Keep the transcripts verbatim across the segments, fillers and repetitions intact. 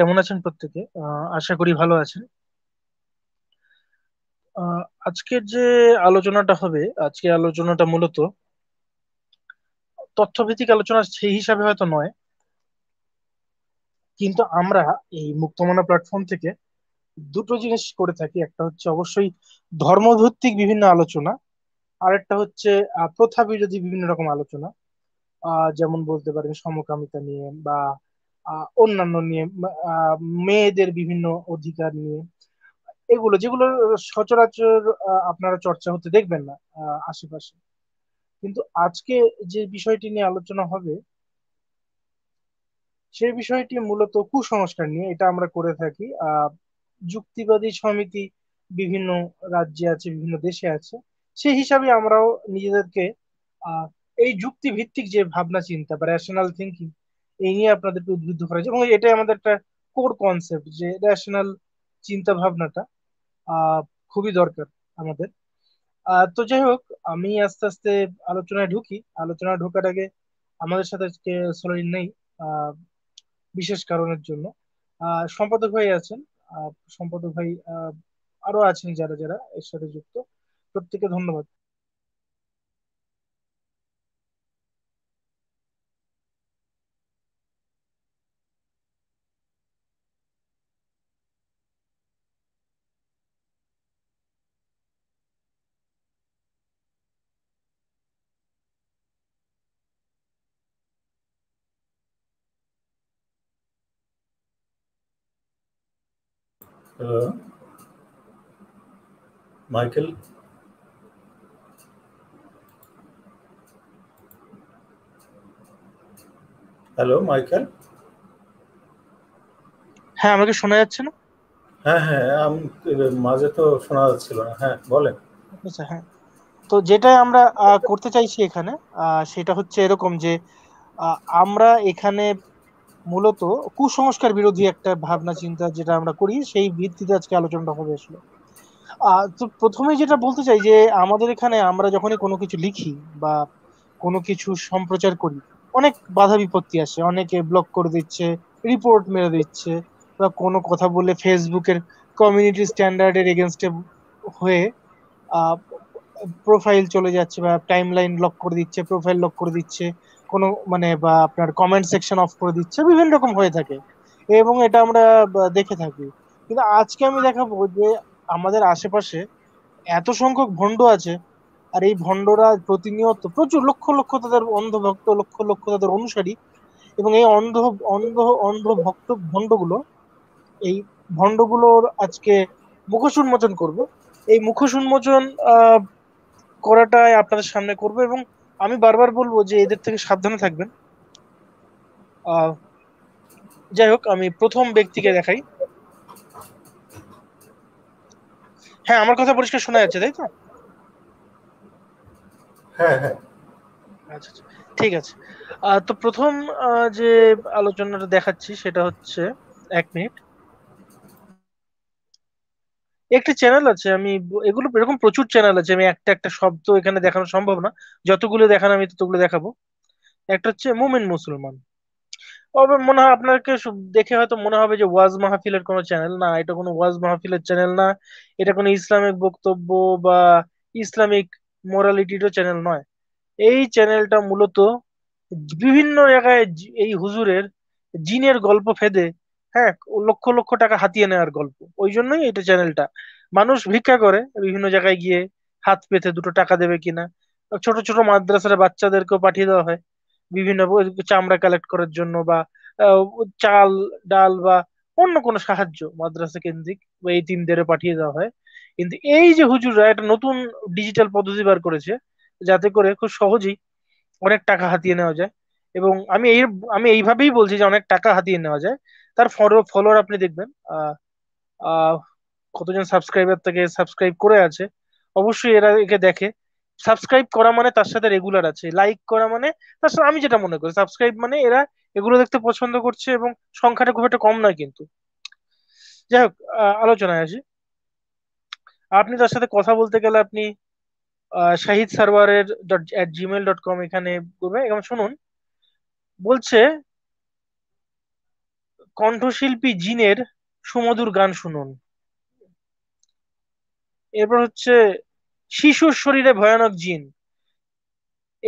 কেমন আছেন প্রত্যেকে? আহ, আশা করি ভালো আছেন। আহ, আজকের যে আলোচনাটা হবে, আজকে আলোচনাটা মূলত তথ্যভিত্তিক আলোচনা সেই হিসাবে হয়তো নয়, কিন্তু আমরা এই মুক্তমনা প্ল্যাটফর্ম থেকে দুটো জিনিস করে থাকি। একটা হচ্ছে অবশ্যই ধর্মভিত্তিক বিভিন্ন আলোচনা, আর একটা হচ্ছে আহ, প্রথা বিরোধী বিভিন্ন রকম আলোচনা, আহ যেমন বলতে পারেন সমকামিতা নিয়ে বা আহ, অন্যান্য নিয়ে, আহ, মেয়েদের বিভিন্ন অধিকার নিয়ে, এগুলো যেগুলো সচরাচর আহ, আপনারা চর্চা হতে দেখবেন না আহ, আশেপাশে। কিন্তু আজকে যে বিষয়টি নিয়ে আলোচনা হবে সেই বিষয়টি মূলত কুসংস্কার নিয়ে। এটা আমরা করে থাকি। আহ যুক্তিবাদী সমিতি বিভিন্ন রাজ্যে আছে, বিভিন্ন দেশে আছে, সেই হিসাবে আমরাও নিজেদেরকে আহ এই যুক্তি ভিত্তিক যে ভাবনা চিন্তা বা রেশনাল থিঙ্কিং, এই নিয়ে আপনাদেরকে উদ্বুদ্ধ করা হয়েছে। এবং এটাই আমাদের একটা কোর কনসেপ্ট, যে রেশনাল চিন্তা ভাবনাটা আহ খুবই দরকার আমাদের। আহ তো যাই হোক, আমি আস্তে আস্তে আলোচনায় ঢুকি। আলোচনায় ঢোকার আগে আমাদের সাথে আজকে সলিল নেই আহ বিশেষ কারণের জন্য। আহ সম্পাদক ভাই আছেন, আহ সম্পাদক ভাই, আহ আরো আছেন যারা যারা এর সাথে যুক্ত, প্রত্যেকে ধন্যবাদ। Hello, Michael. Hello, Michael. হ্যাঁ, আমাকে শোনা যাচ্ছে না? হ্যাঁ হ্যাঁ, আমি মাঝে তো শোনা যাচ্ছিল না। হ্যাঁ, বলেন। আচ্ছা, হ্যাঁ। তো যেটা আমরা আহ, করতে চাইছি এখানে, আহ, সেটা হচ্ছে এরকম যে আহ, আমরা এখানে মূলত কুসংস্কার বিরোধী একটা ভাবনা চিন্তা যেটা আমরা করি, সেই ভিত্তিতে আজকে আলোচনাটা হবে আসলে। আহ তো প্রথমে যেটা বলতে চাই, যে আমাদের এখানে আমরা যখনই কোনো কিছু লিখি বা কোনো কিছু সম্প্রচার করি, অনেক বাধা বিপত্তি আসে। অনেকে ব্লক করে দিচ্ছে, রিপোর্ট মেরে দিচ্ছে, বা কোনো কথা বলে ফেসবুকের কমিউনিটি স্ট্যান্ডার্ডের এগেনস্টে হয়ে প্রোফাইল চলে যাচ্ছে, বা টাইম লাইন লক করে দিচ্ছে, প্রোফাইল লক করে দিচ্ছে কোনো মানে, বা আপনার কমেন্ট সেকশন অফ করে দিচ্ছে, বিভিন্ন রকম হয়ে থাকে এবং এটা আমরা বা- দেখে থাকি। কিন্তু আজকে আমি দেখাবো যে আমাদের আশেপাশে এত সংখ্যক ভণ্ড আছে, আর এই ভণ্ডরা প্রতিনিয়ত প্রচুর লক্ষ লক্ষ তাদের অন্ধভক্ত, লক্ষ লক্ষ তাদের অনুসারী, এবং এই অন্ধ অন্ধ অন্ধ ভক্ত ভণ্ডগুলো, এই ভণ্ডগুলোর আজকে মুখোশ উন্মোচন করব। এই মুখোশ উন্মোচন আহ করাটাই আপনাদের সামনে করব, এবং আমি বারবার বলবো যে এদের থেকে সাবধানে থাকবেন। আহ যাই হোক, আমি প্রথম ব্যক্তিকে দেখাই। হ্যাঁ, আমার কথা পরিষ্কার শোনা যাচ্ছে, তাই তো? হ্যাঁ হ্যাঁ আচ্ছা আচ্ছা, ঠিক আছে। আহ, তো প্রথম আহ, যে আলোচনাটা দেখাচ্ছি সেটা হচ্ছে, এক মিনিট, একটি চ্যানেল আছে। আমি ব- এগুলো এরকম প্রচুর চ্যানেল আছে, আমি একটা একটা শব্দ এখানে দেখানো সম্ভব না, যতগুলো দেখানো আমি ততগুলো দেখাবো। একটা হচ্ছে মুমিন মুসলমান। তবে মনে হয় আপনাকে শু- দেখে হয়তো মনে হবে যে ওয়াজ মাহফিলের কোনো চ্যানেল না, এটা কোনো ওয়াজ মাহফিলের চ্যানেল না, এটা কোনো ইসলামিক বক্তব্য বা ইসলামিক মোরালিটিরও চ্যানেল নয়। এই চ্যানেলটা মূলত বিভিন্ন জায়গায় জি- এই হুজুরের জিনের গল্প ফেদে, হ্যাঁ, লক্ষ লক্ষ টাকা হাতিয়ে নেওয়ার গল্প। ওই জন্যই এটা চ্যানেলটা। মানুষ ভিক্ষা করে বিভিন্ন জায়গায় গিয়ে, হাত পেতে দুটো টাকা দেবে কিনা। ছোট ছোট মাদ্রাসার বাচ্চাদেরকেও পাঠিয়ে দেওয়া হয় বিভিন্ন ব- চামড়া কালেক্ট করার জন্য, বা আহ, চাল ডাল বা অন্য কোনো সাহায্য মাদ্রাসা কেন্দ্রিক বা এতিমদেরও পাঠিয়ে দেওয়া হয়। কিন্তু এই যে হুজুররা একটা নতুন ডিজিটাল পদ্ধতি বার করেছে, যাতে করে খুব সহজেই অনেক টাকা হাতিয়ে নেওয়া যায়। এবং আমি এই আমি এইভাবেই বলছি যে অনেক টাকা হাতিয়ে নেওয়া যায়। তার ফলোয়ার আপনি দেখবেন আহ আহ কতজন সাবস্ক্রাইবার তাকে সাবস্ক্রাইব করে আছে। অবশ্যই এরা একে দেখে। সাবস্ক্রাইব করা মানে তার সাথে রেগুলার আছে, লাইক করা মানে তার সাথে, আমি যেটা মনে করি সাবস্ক্রাইব মানে এরা এগুলো দেখতে পছন্দ করছে, এবং সংখ্যাটা খুব একটা কম নয়। কিন্তু যাই হোক, আহ, আলোচনায় আসি। আপনি তার সাথে কথা বলতে গেলে আপনি আহ, শাহিদ সারওয়ারের dot at Gmail dot com এখানে করবেন। এবং শুনুন, বলছে কণ্ঠশিল্পী জিনের সুমধুর গান শুনুন। এরপর হচ্ছে শিশুর শরীরে ভয়ানক জিন।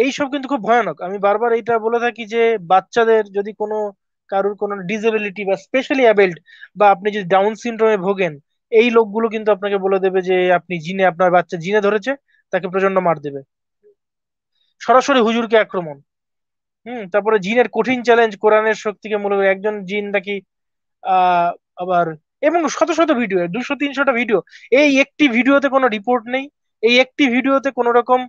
এইসব কিন্তু খুব ভয়ানক, আমি বারবার এইটা বলে থাকি যে বাচ্চাদের যদি কোনো কারোর কোনো ডিসেবিলিটি বা স্পেশালি অ্যাবেল্ড বা আপনি যদি ডাউন সিনড্রোমে ভোগেন, এই লোকগুলো কিন্তু আপনাকে বলে দেবে যে আপনি জিনে, আপনার বাচ্চা জিনে ধরেছে, তাকে প্রচন্ড মার দেবে, সরাসরি হুজুরকে আক্রমণ। হম তারপরে জিনের কঠিন চ্যালেঞ্জ, কোরআনের শক্তিকে মূল করে একজন জিন নাকি আহ আবার, এবং শত শত ভিডিও, দুশো তিনশোটা ভিডিও, এই একটি ভিডিওতে কোনো রিপোর্ট নেই, এই একটি ভিডিওতে কোন রকম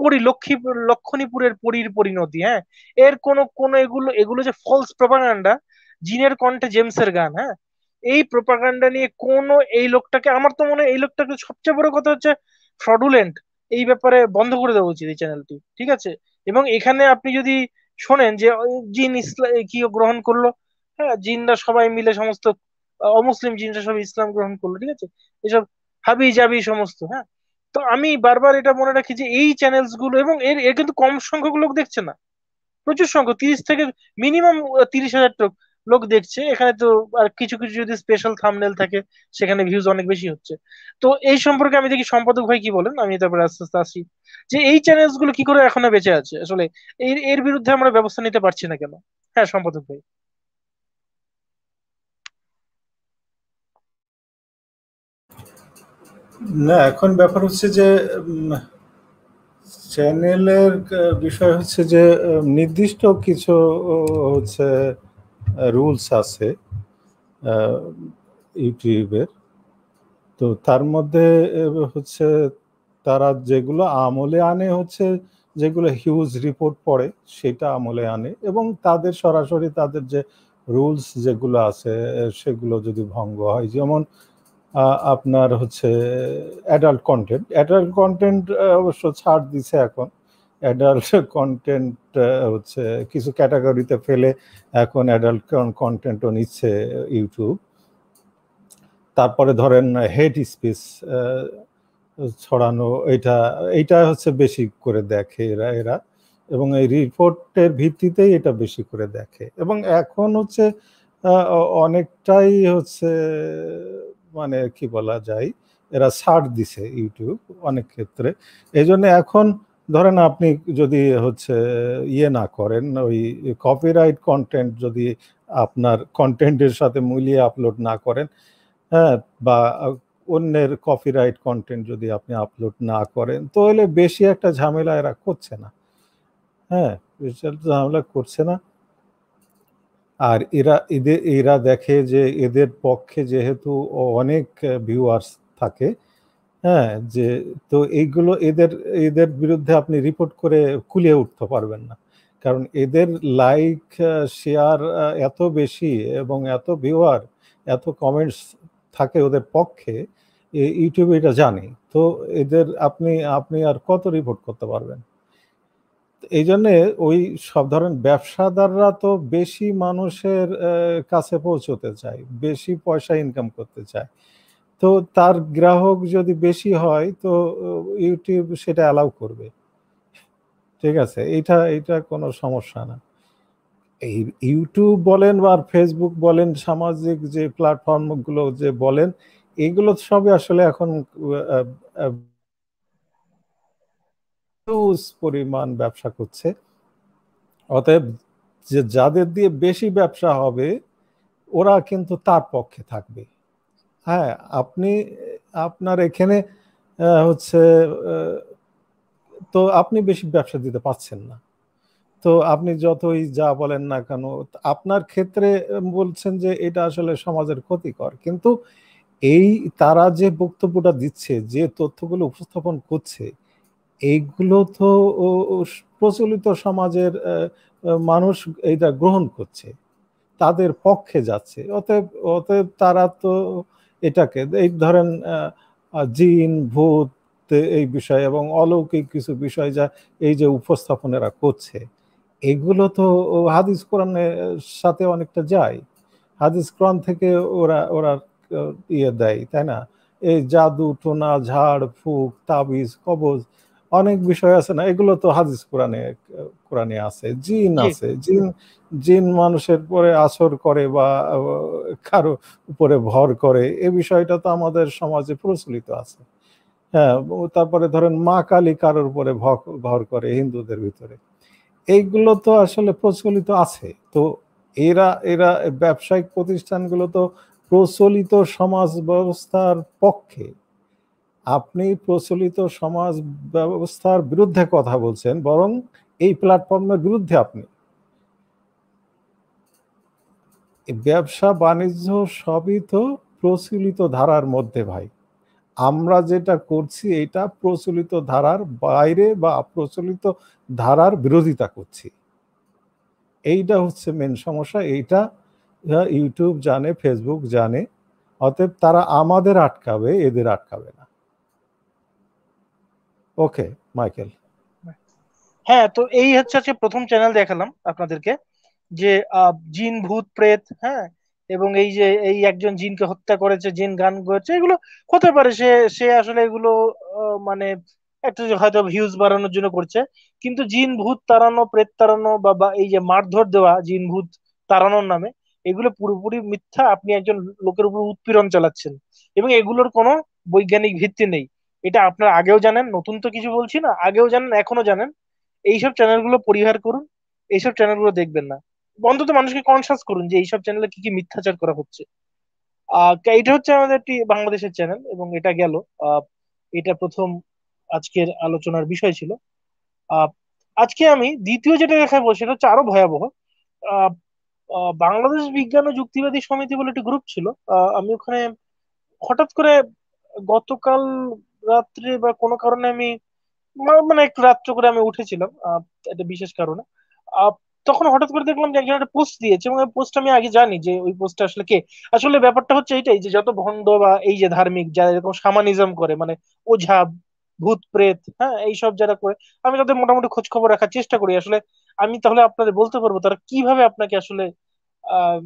পরি লক্ষ্মী লক্ষণীপুরের পরির পরিণতি। হ্যাঁ, এর কোন কোন এগুলো এগুলো যে ফলস প্রোপাগান্ডা, জিনের কণ্ঠে জেমসের গান। হ্যাঁ, এই প্রোপাগান্ডা নিয়ে কোনো, এই লোকটাকে, আমার তো মনে হয় এই লোকটাকে সবচেয়ে বড় কথা হচ্ছে ফ্রডুলেন্ট, এই ব্যাপারে বন্ধ করে দেওয়া উচিত এই চ্যানেলটি, ঠিক আছে। এবং এখানে আপনি যদি শোনেন যে জিন ইসলাম কি গ্রহণ করলো, হ্যাঁ, জিনরা সবাই মিলে, সমস্ত অমুসলিম জিনরা সব ইসলাম গ্রহণ করলো, ঠিক আছে, এসব হাবি জাবি সমস্ত। হ্যাঁ, তো আমি বারবার এটা মনে রাখি যে এই চ্যানেলস গুলো, এবং এর এর কিন্তু কম সংখ্যক লোক দেখছে না, প্রচুর সংখ্যক, তিরিশ থেকে মিনিমাম তিরিশ হাজার লোক দেখছে। এখানে তো আর কিছু কিছু যদি স্পেশাল থাম্বনেল থাকে সেখানে ভিউজ অনেক বেশি হচ্ছে। তো এই সম্পর্কে আমি দেখি সম্পাদক ভাই কি বলেন, আমি তারপরে আস্তে আস্তে আসি যে এই চ্যানেলস গুলো কি করে এখনো বেঁচে আছে, আসলে এর এর বিরুদ্ধে আমরা ব্যবস্থা নিতে পারছি না কেন। হ্যাঁ সম্পাদক ভাই। না, এখন ব্যাপার হচ্ছে যে চ্যানেলের বিষয় হচ্ছে যে নির্দিষ্ট কিছু হচ্ছে রুলস আছে ইউটিউবের, তো তার মধ্যে হচ্ছে তারা যেগুলো আমলে আনে হচ্ছে যেগুলো হিউজ রিপোর্ট পড়ে সেটা আমলে আনে, এবং তাদের সরাসরি তাদের যে রুলস যেগুলো আছে সেগুলো যদি ভঙ্গ হয়, যেমন আপনার হচ্ছে অ্যাডাল্ট কন্টেন্ট, অ্যাডাল্ট কন্টেন্ট অবশ্য ছাড় দিছে এখন, অ্যাডাল্ট কন্টেন্ট হচ্ছে কিছু ক্যাটাগরিতে ফেলে এখন অ্যাডাল্ট কন্টেন্টও নিচ্ছে ইউটিউব। তারপরে ধরেন হেড স্পিচ ছড়ানো, এটা এটা হচ্ছে বেশি করে দেখে এরা এরা এবং এই রিপোর্টের ভিত্তিতেই এটা বেশি করে দেখে। এবং এখন হচ্ছে অনেকটাই হচ্ছে মানে কি বলা যায়, এরা ছাড় দিছে ইউটিউব অনেক ক্ষেত্রে। এই জন্য এখন ধরেন আপনি যদি হচ্ছে ইয়ে না করেন, ওই কপিরাইট কন্টেন্ট যদি আপনার কন্টেন্টের সাথে মিলিয়ে আপলোড না করেন, হ্যাঁ, বা অন্যের কপিরাইট কন্টেন্ট যদি আপনি আপলোড না করেন, তাহলে বেশি একটা ঝামেলা এরা করছে না। হ্যাঁ, বেশি একটা ঝামেলা করছে না। আর এরা এদের এরা দেখে যে এদের পক্ষে যেহেতু অনেক ভিউয়ার্স থাকে, হ্যাঁ, যে তো এইগুলো এদের এদের বিরুদ্ধে আপনি রিপোর্ট করে কুলিয়ে উঠতে পারবেন না, কারণ এদের লাইক শেয়ার এত বেশি এবং এত ভিউয়ার এত কমেন্টস থাকে ওদের পক্ষে, ইউটিউবে এটা জানি। তো এদের আপনি আপনি আর কত রিপোর্ট করতে পারবেন? এই জন্যে ওই সব ধরনের ব্যবসাদাররা তো বেশি মানুষের কাছে পৌঁছতে চায়, বেশি পয়সা ইনকাম করতে চায়, তো তার গ্রাহক যদি বেশি হয় তো ইউটিউব সেটা অ্যালাউ করবে, ঠিক আছে, এটা এটা কোনো সমস্যা না। এই ইউটিউব বলেন বা ফেসবুক বলেন, সামাজিক যে প্ল্যাটফর্মগুলো যে বলেন, এগুলো সবই আসলে এখন পরিমাণ ব্যবসা করছে। অতএব যে যাদের দিয়ে বেশি ব্যবসা হবে ওরা কিন্তু তার পক্ষে থাকবে। হ্যাঁ, আপনি আপনার এখানে হচ্ছে তো আপনি বেশি ব্যবসা দিতে পারছেন না, তো আপনি যতই যা বলেন না কেন, আপনার ক্ষেত্রে বলছেন যে এটা আসলে সমাজের ক্ষতিকর, কিন্তু এই তারা যে বক্তব্যটা দিচ্ছে, যে তথ্যগুলো উপস্থাপন করছে, এইগুলো তো প্রচলিত সমাজের মানুষ এটা গ্রহণ করছে, তাদের পক্ষে যাচ্ছে। অতএব অতএব তারা তো এটাকে, এই ধরেন জিন ভূত এই বিষয় এবং অলৌকিক কিছু বিষয় যা এই যে উপস্থাপনেরা করছে, এগুলো তো হাদিস কোরআনের সাথে অনেকটা যায়, হাদিস কোরআন থেকে ওরা ওরা ইয়ে দেয়, তাই না? এই জাদু টোনা ঝাড় ফুঁক তাবিজ কবজ অনেক বিষয় আছে না, এগুলো তো হাদিস কোরআনে কোরআনে আছে। জিন আছে, জিন জিন মানুষের পরে আসর করে বা কারো উপরে ভর করে, এই বিষয়টা তো আমাদের সমাজে প্রচলিত আছে। হ্যাঁ, তারপরে ধরেন মা কালী কারোর উপরে ভর করে হিন্দুদের ভিতরে, এইগুলো তো আসলে প্রচলিত আছে। তো এরা এরা ব্যবসায়িক প্রতিষ্ঠানগুলো তো প্রচলিত সমাজ ব্যবস্থার পক্ষে, আপনি প্রচলিত সমাজ ব্যবস্থার বিরুদ্ধে কথা বলছেন, বরং এই প্ল্যাটফর্মের বিরুদ্ধে। আপনি ব্যবসা বাণিজ্য সবই তো প্রচলিত ধারার মধ্যে ভাই, আমরা যেটা করছি এটা প্রচলিত ধারার বাইরে বা প্রচলিত ধারার বিরোধিতা করছি, এইটা হচ্ছে মেন সমস্যা। এইটা ইউটিউব জানে, ফেসবুক জানে, অতএব তারা আমাদের আটকাবে, এদের আটকাবে না। ওকে মাইকেল, হ্যাঁ, তো এই হচ্ছে আজকে প্রথম চ্যানেল দেখালাম আপনাদেরকে, যে জিন ভূত প্রেত, হ্যাঁ, এবং এই যে এই একজন জিনকে হত্যা করেছে, জিন গান গেয়েছে, এগুলো হতে পারে সে সে আসলে এগুলো মানে একটা হয়তো ভিউজ বাড়ানোর জন্য করছে, কিন্তু জিন ভূত তাড়ানো, প্রেত তাড়ানো বা এই যে মারধর দেওয়া জিন ভূত তাড়ানোর নামে, এগুলো পুরোপুরি মিথ্যা। আপনি একজন লোকের উপর উৎপীড়ন চালাচ্ছেন এবং এগুলোর কোনো বৈজ্ঞানিক ভিত্তি নেই। এটা আপনারা আগেও জানেন, নতুন তো কিছু বলছি না, আগেও জানেন, এখনো জানেন। এইসব চ্যানেলগুলো পরিহার করুন, এইসব চ্যানেলগুলো দেখবেন না, অন্তত মানুষকে কনসাস করুন যে এইসব চ্যানেলে কি কি মিথ্যাচার করা হচ্ছে। আহ এটা হচ্ছে আমাদের একটি বাংলাদেশের চ্যানেল এবং এটা গেল, আহ এটা প্রথম আজকের আলোচনার বিষয় ছিল। আহ আজকে আমি দ্বিতীয় যেটা দেখাবো সেটা হচ্ছে আরো ভয়াবহ। আহ বাংলাদেশ বিজ্ঞান ও যুক্তিবাদী সমিতি বলে একটি গ্রুপ ছিল, আহ আমি ওখানে হঠাৎ করে গতকাল রাত্রে বা কোনো কারণে আমি মানে একটু রাত্র করে আমি উঠেছিলাম, আহ একটা বিশেষ কারণে। আহ তখন হঠাৎ করে দেখলাম যে একজন একটা পোস্ট দিয়েছে এবং ওই পোস্ট আমি আগে জানি যে ওই পোস্টটা আসলে কে। আসলে ব্যাপারটা হচ্ছে এইটাই যে যত ভণ্ড বা এই যে ধার্মিক যারা এরকম শামানিজম করে, মানে ওঝা ভূত প্রেত, হ্যাঁ, এইসব যারা করে, আমি তাদের মোটামুটি খোঁজ খবর রাখার চেষ্টা করি। আসলে আমি তাহলে আপনাদের বলতে পারবো তারা কিভাবে আপনাকে আসলে আহ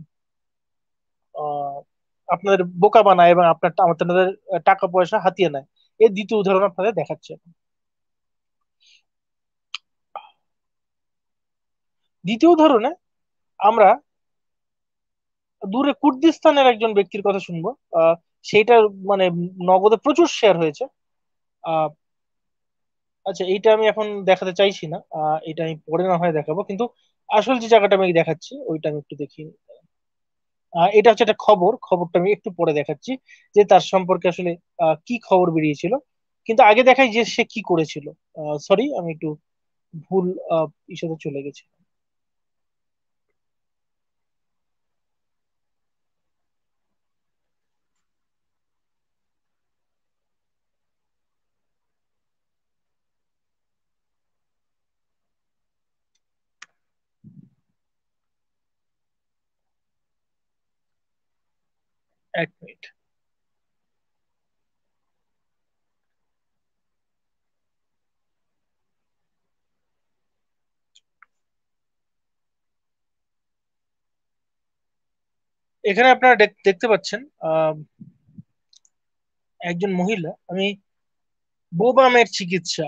আপনাদের বোকা বানায় এবং আপনার আপনাদের টাকা পয়সা হাতিয়ে নেয়। এর দ্বিতীয় উদাহরণ আপনাদের দেখাচ্ছে। দ্বিতীয় উদাহরণে আমরা দূরে কুর্দিস্তানের একজন ব্যক্তির কথা শুনবো, আহ সেইটা মানে নগদে প্রচুর শেয়ার হয়েছে। আহ আচ্ছা, এইটা আমি এখন দেখাতে চাইছি না, আহ এটা আমি পরে না হয় দেখাবো, কিন্তু আসল যে জায়গাটা আমি দেখাচ্ছি ওইটা আমি একটু দেখি। আহ এটা হচ্ছে একটা খবর, খবরটা আমি একটু পরে দেখাচ্ছি যে তার সম্পর্কে আসলে আহ কি খবর বেরিয়েছিল, কিন্তু আগে দেখাই যে সে কি করেছিল। আহ সরি, আমি একটু ভুল আহ ইস্যুতে চলে গেছি। এক মিনিট, এখানে আপনারা দেখতে পাচ্ছেন একজন মহিলা, আমি বোবামের চিকিৎসা,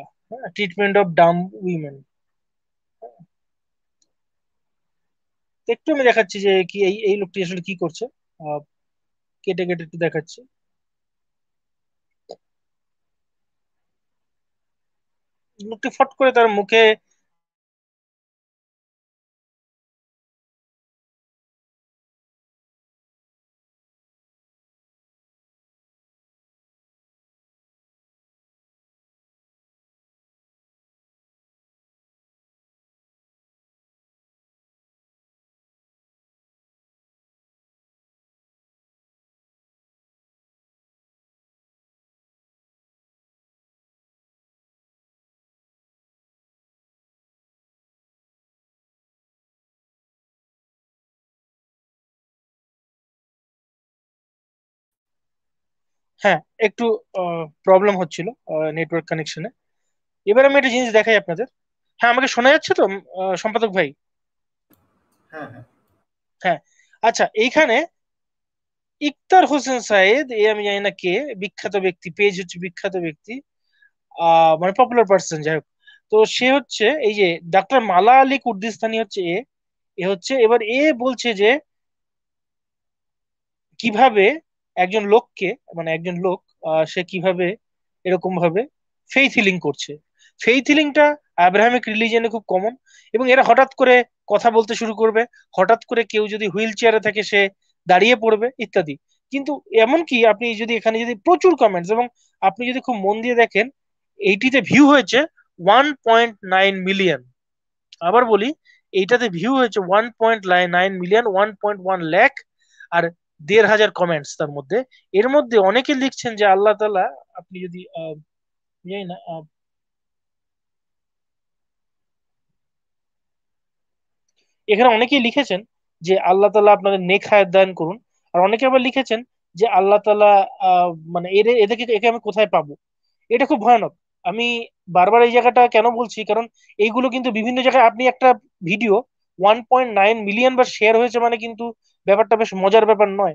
ট্রিটমেন্ট অফ ডাম্ব উইমেন, একটু আমি দেখাচ্ছি যে কি এই এই লোকটি আসলে কি করছে, কেটে কেটে একটু দেখাচ্ছি। লোকটি ফট করে তার মুখে হ্যাঁ একটু প্রবলেম হচ্ছিল নেটওয়ার্ক কানেকশনে। এবার আমি একটা জিনিস দেখাই আপনাদের। হ্যাঁ, আমাকে শোনা যাচ্ছে তো সম্পাদক ভাই? হ্যাঁ হ্যাঁ, আচ্ছা, এইখানে ইকতার হোসেন সাইদ, এ আমি জানি না কে, বিখ্যাত ব্যক্তি, পেজ হচ্ছে বিখ্যাত ব্যক্তি। মানে পপুলার পার্সন যাই হোক, তো সে হচ্ছে এই যে ডাক্তার মালা আলী কুর্দিস্তানি হচ্ছে এ এ হচ্ছে এবার এ বলছে যে কিভাবে একজন লোককে মানে একজন লোক সে কিভাবে এরকম ভাবে ফেইথ হিলিং করছে। ফেইথ হিলিংটা আব্রাহামিক রিলিজিয়নে খুব কমন, এবং এরা হঠাৎ করে কথা বলতে শুরু করবে, হঠাৎ করে কেউ যদি হুইল চেয়ারে থাকে সে দাঁড়িয়ে পড়বে ইত্যাদি। কিন্তু এমনকি আপনি যদি এখানে যদি প্রচুর কমেন্টস, এবং আপনি যদি খুব মন দিয়ে দেখেন এইটিতে ভিউ হয়েছে ওয়ান পয়েন্ট নাইন মিলিয়ন। আবার বলি এইটাতে ভিউ হয়েছে one point nine million, one point one lakh আর দেড় হাজার কমেন্টস। তার মধ্যে এর মধ্যে অনেকে লিখছেন যে আল্লাহ তাআলা, আপনি যদি জানি না এখানে অনেকেই লিখেছেন যে আল্লাহ তাআলা আপনাদের নেক হায়াত দান করুন, আর অনেকে আবার লিখেছেন যে আল্লাহ তাআলা মানে এদেরকে একে আমি কোথায় পাবো। এটা খুব ভয়ানক। আমি বারবার এই জায়গাটা কেন বলছি, কারণ এইগুলো কিন্তু বিভিন্ন জায়গায় আপনি একটা video one point nine million বার শেয়ার হয়েছে মানে কিন্তু ব্যাপারটা বেশ মজার ব্যাপার নয়।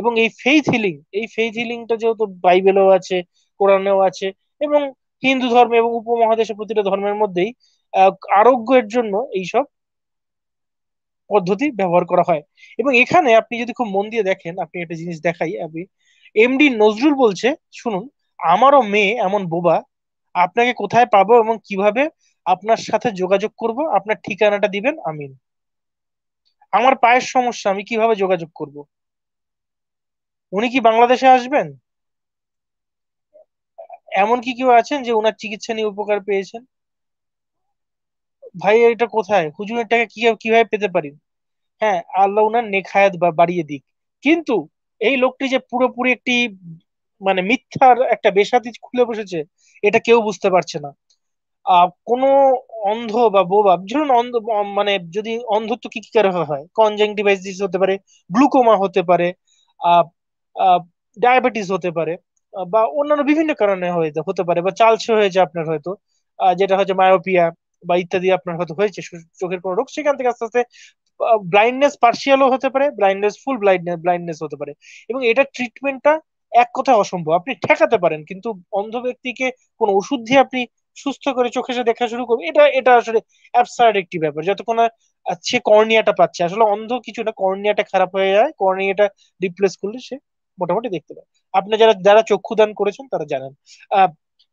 এবং এই ফেইথ হিলিং এই ফেইথ হিলিংটা যেহেতু বাইবেলেও আছে, কোরআনেও আছে, এবং হিন্দু ধর্মে এবং উপমহাদেশের প্রতিটা ধর্মের মধ্যেই আরোগ্যের জন্য এইসব পদ্ধতি ব্যবহার করা হয়। এবং এখানে আপনি যদি খুব মন দিয়ে দেখেন, আপনি একটা জিনিস দেখাই, আমি এমডি নজরুল বলছে, শুনুন, আমারও মেয়ে এমন বোবা, আপনাকে কোথায় পাবো এবং কিভাবে আপনার সাথে যোগাযোগ করব, আপনার ঠিকানাটা দিবেন, আমিন। আমার পায়ের সমস্যা, আমি কিভাবে যোগাযোগ করব? উনি কি বাংলাদেশে আসবেন? এমন কি কেউ আছেন যে ওনার চিকিৎসা নিয়ে উপকার পেয়েছেন? ভাই এটা কোথায়? হুজুরের টাকা কি কিভাবে পেতে পারি? হ্যাঁ, আল্লাহ ওনার নেক হায়াত বাড়িয়ে দিক। কিন্তু এই লোকটি যে পুরোপুরি একটি মানে মিথ্যার একটা বেশাতি খুলে বসেছে, এটা কেউ বুঝতে পারছে না। আহ কোনো অন্ধ বা বোবা, ধরুন অন্ধ মানে যদি অন্ধত্ব কি কি কারণে হয়, কনজাংটিভাইটিস হতে পারে, গ্লুকোমা হতে পারে, আহ ডায়াবেটিস হতে পারে, বা অন্যান্য বিভিন্ন কারণে হয়তো হতে পারে, বা চালছে হয়েছে আপনার হয়তো, যেটা হচ্ছে মায়োপিয়া বা ইত্যাদি আপনার হয়তো হয়েছে চোখের কোনো রোগ, সেখান থেকে আস্তে আস্তে ব্লাইন্ডনেস পার্সিয়ালও হতে পারে, ব্লাইন্ডনেস ফুল ব্লাইন্ডনেস হতে পারে। এবং এটার ট্রিটমেন্টটা এক কথায় অসম্ভব। আপনি ঠেকাতে পারেন, কিন্তু অন্ধ ব্যক্তিকে কোনো ওষুধ দিয়ে আপনি সুস্থ করে চোখের সাথে দেখা শুরু করবেন, এটা এটা আসলে অ্যাবসার্ড একটি ব্যাপার। যতক্ষণ সে কর্নিয়াটা পাচ্ছে, আসলে অন্ধ কিছু না, কর্নিয়াটা খারাপ হয়ে যায়, কর্নিয়াটা রিপ্লেস করলে সে মোটামুটি দেখতে পায়। আপনারা যারা যারা চক্ষুদান করেছেন তারা জানেন। আহ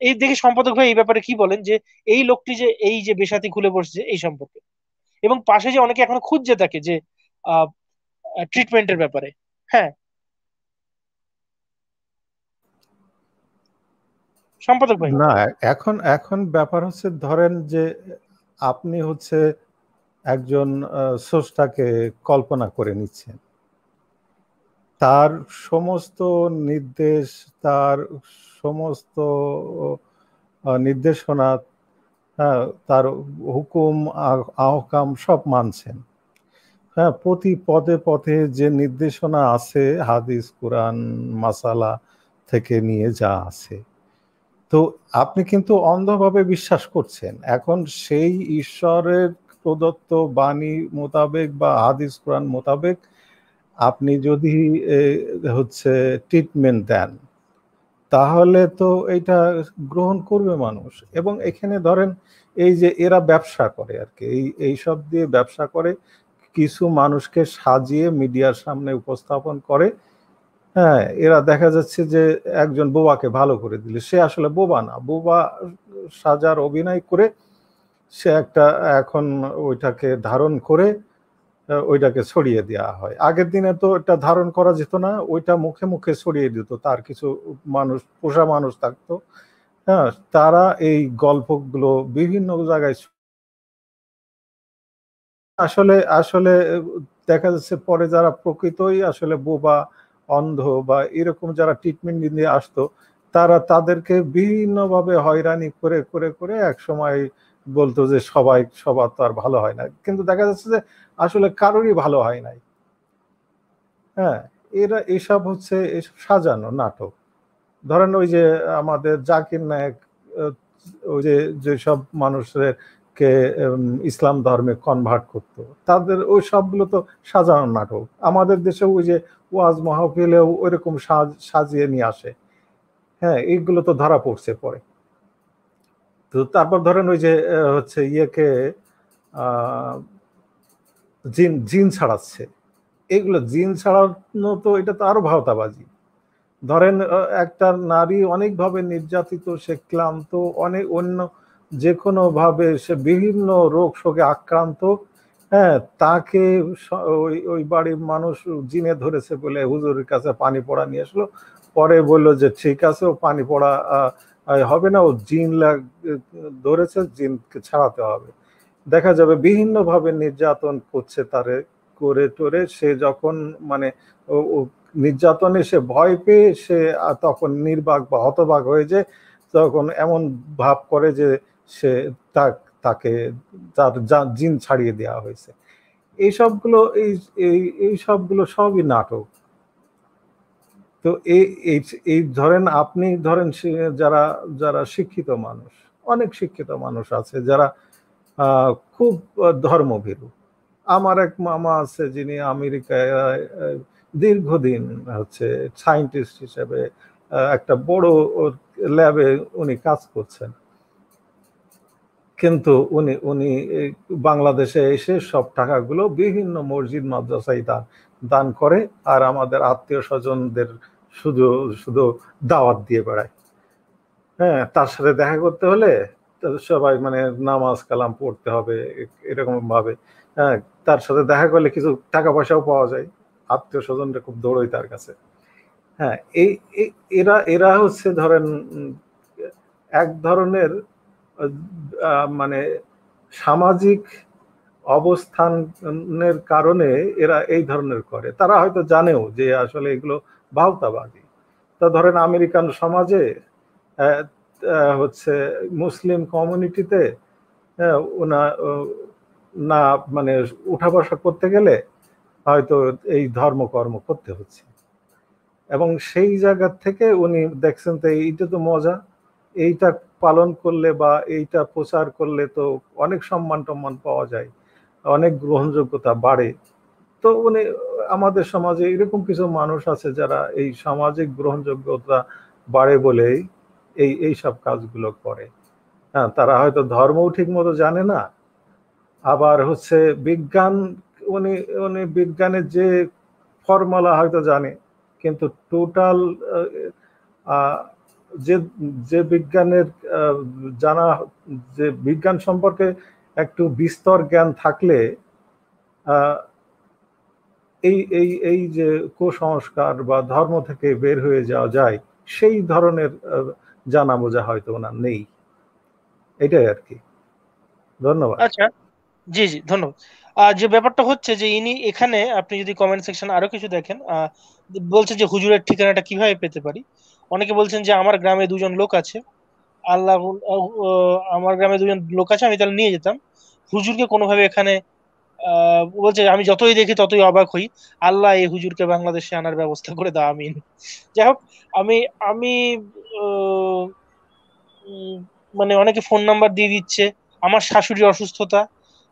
এই দেখে সম্পাদক ভাই এই ব্যাপারে কি বলেন, যে এই লোকটি যে এই যে বেশাতি খুলে বসছে এই সম্পর্কে, এবং পাশে যে অনেকে এখন খুঁজছে তাকে যে আহ ট্রিটমেন্টের ব্যাপারে। হ্যাঁ সম্পাদক ভাই, না এখন এখন ব্যাপার হচ্ছে, ধরেন যে আপনি হচ্ছে একজন স্রষ্টাকে কল্পনা করে নিচ্ছেন, তার সমস্ত নির্দেশ, তার সমস্ত নির্দেশনা, তার হুকুম আহকাম সব মানছেন। হ্যাঁ, প্রতি পদে পদে যে নির্দেশনা আছে, হাদিস কোরআন মাসালা থেকে নিয়ে যা আছে, তো আপনি কিন্তু অন্ধভাবে বিশ্বাস করছেন। এখন সেই ঈশ্বরের প্রদত্ত বাণী মোতাবেক বা হাদিস কোরআন মোতাবেক আপনি যদি হচ্ছে ট্রিটমেন্ট দেন, তাহলে তো এটা গ্রহণ করবে মানুষ। এবং এখানে ধরেন এই যে এরা ব্যবসা করে আর কি, এই এইসব দিয়ে ব্যবসা করে, কিছু মানুষকে সাজিয়ে মিডিয়ার সামনে উপস্থাপন করে। হ্যাঁ, এরা দেখা যাচ্ছে যে একজন বোবাকে ভালো করে দিলে, সে আসলে বোবা না, বোবা সাজার অভিনয় করে সে একটা এখন ওইটাকে ধারণ করে ওইটাকে ছড়িয়ে দেওয়া হয়। আগের দিনে তো এটা ধারণ করা যেত না, ওইটা মুখে মুখে ছড়িয়ে দিত, তার কিছু মানুষ পোষা মানুষ থাকতো, হ্যাঁ, তারা এই গল্পগুলো বিভিন্ন জায়গায় আসলে আসলে দেখা যাচ্ছে পরে যারা প্রকৃতই আসলে বোবা অন্ধ বা এরকম যারা ট্রিটমেন্ট নিয়ে আসতো, তারা তাদেরকে বিভিন্নভাবে হয়রানি করে করে করে এক সময় বলতো যে সবাই সবার তো আর ভালো হয় না, কিন্তু দেখা যাচ্ছে যে আসলে কারোরই ভালো হয় নাই। হ্যাঁ, এরা এসব হচ্ছে এসব সাজানো নাটক। ধরেন ওই যে আমাদের জাকির নায়েক, ওই যে যেসব মানুষদেরকে ইসলাম ধর্মে কনভার্ট করতো, তাদের ওই সবগুলো তো সাজানো নাটক। আমাদের দেশে ওই যে ওয়াজ মাহফিলেও ওইরকম সাজিয়ে নিয়ে আসে। হ্যাঁ, এইগুলো তো ধরা পড়ছে পরে। তো তারপর ধরেন ওই যে হচ্ছে ইয়েকে জিন জিন ছাড়াচ্ছে, এগুলো জিন ছাড়ানো তো এটা তো আরো ভাওতাবাজি। ধরেন একটা নারী অনেকভাবে নির্যাতিত, সে ক্লান্ত, অনেক অন্য যে কোনো ভাবে সে বিভিন্ন রোগ শোকে আক্রান্ত, হ্যাঁ তাকে ওই ওই বাড়ির মানুষ জিনে ধরেছে বলে হুজুরের কাছে পানি পড়া নিয়ে আসলো, পরে বললো যে ঠিক আছে ও পানি পড়া হবে না, ও জিন লাগ ধরেছে, জিনকে ছাড়াতে হবে। দেখা যাবে বিভিন্নভাবে নির্যাতন করছে তারে, করে টোরে সে যখন মানে ও নির্যাতনে সে ভয় পেয়ে সে তখন নির্বাক বা হতবাক হয়ে যায়, তখন এমন ভাব করে যে সে তাকে তার জিন ছাড়িয়ে দেওয়া হয়েছে। এই সবগুলো এই এই সবগুলো সবই নাটক। তো এই এই ধরেন আপনি ধরেন যারা যারা শিক্ষিত মানুষ, অনেক শিক্ষিত মানুষ আছে যারা খুব ধর্মভীরু। আমার এক মামা আছে যিনি আমেরিকায় দীর্ঘদিন হচ্ছে সায়েন্টিস্ট হিসেবে একটা বড় ল্যাবে উনি কাজ করছেন, কিন্তু উনি উনি বাংলাদেশে এসে সব টাকাগুলো বিভিন্ন মসজিদ মাদ্রাসায় দান দান করে, আর আমাদের আত্মীয় স্বজনদের শুধু শুধু দাওয়াত দিয়ে বেড়ায়। হ্যাঁ, তার সাথে দেখা করতে হলে সবাই মানে নামাজ কালাম পড়তে হবে এরকম ভাবে। হ্যাঁ, তার সাথে দেখা করলে কিছু টাকা পয়সাও পাওয়া যায়, আত্মীয় স্বজনরা খুব দৌড়ই তার কাছে। হ্যাঁ, এই এরা এরা হচ্ছে ধরেন এক ধরনের মানে সামাজিক অবস্থানের কারণে এরা এই ধরনের করে। তারা হয়তো জানেও যে আসলে এগুলো ভাওতাবাদী। তা ধরেন আমেরিকান সমাজে হচ্ছে মুসলিম কমিউনিটিতে ওনা না মানে উঠা বসা করতে গেলে হয়তো এই ধর্মকর্ম করতে হচ্ছে, এবং সেই জায়গা থেকে উনি দেখছেন তো এইটা তো মজা, এইটা পালন করলে বা এইটা প্রচার করলে তো অনেক সম্মান টম্মান পাওয়া যায়, অনেক গ্রহণযোগ্যতা বাড়ে। তো উনি আমাদের সমাজে এরকম কিছু মানুষ আছে যারা এই সামাজিক গ্রহণযোগ্যতা বাড়ে বলেই এই এই সব কাজগুলো করে। হ্যাঁ, তারা হয়তো ধর্মও ঠিক মতো জানে না, আবার হচ্ছে বিজ্ঞান উনি উনি বিজ্ঞানের যে ফর্মুলা হয়তো জানে, কিন্তু টোটাল যে যে বিজ্ঞানের জানা যে বিজ্ঞান সম্পর্কে একটু বিস্তর জ্ঞান থাকলে এই এই এই যে কুসংস্কার বা ধর্ম থেকে বের হয়ে যাওয়া যায়, সেই ধরনের জানা বোঝা হয়তো ওনার নেই, এটাই আর কি। ধন্যবাদ। আচ্ছা, জি জি ধন্যবাদ। যে ব্যাপারটা হচ্ছে যে ইনি এখানে আপনি যদি কমেন্ট সেকশন আরো কিছু দেখেন, বলছে যে হুজুরের ঠিকানাটা কিভাবে পেতে পারি। অনেকে বলছেন যে আমার গ্রামে দুজন লোক আছে, আল্লাহ আমার গ্রামে দুজন লোক আছে, আমি তাহলে নিয়ে যেতাম হুজুরকে কোনোভাবে এখানে। বলছে আমি যতই দেখি ততই অবাক হই, আল্লাহ এই হুজুরকে বাংলাদেশে আনার ব্যবস্থা করে দাও, আমিন। যাই হোক, আমি আমি মানে অনেকে ফোন নাম্বার দিয়ে দিচ্ছে, আমার শাশুড়ির অসুস্থতা।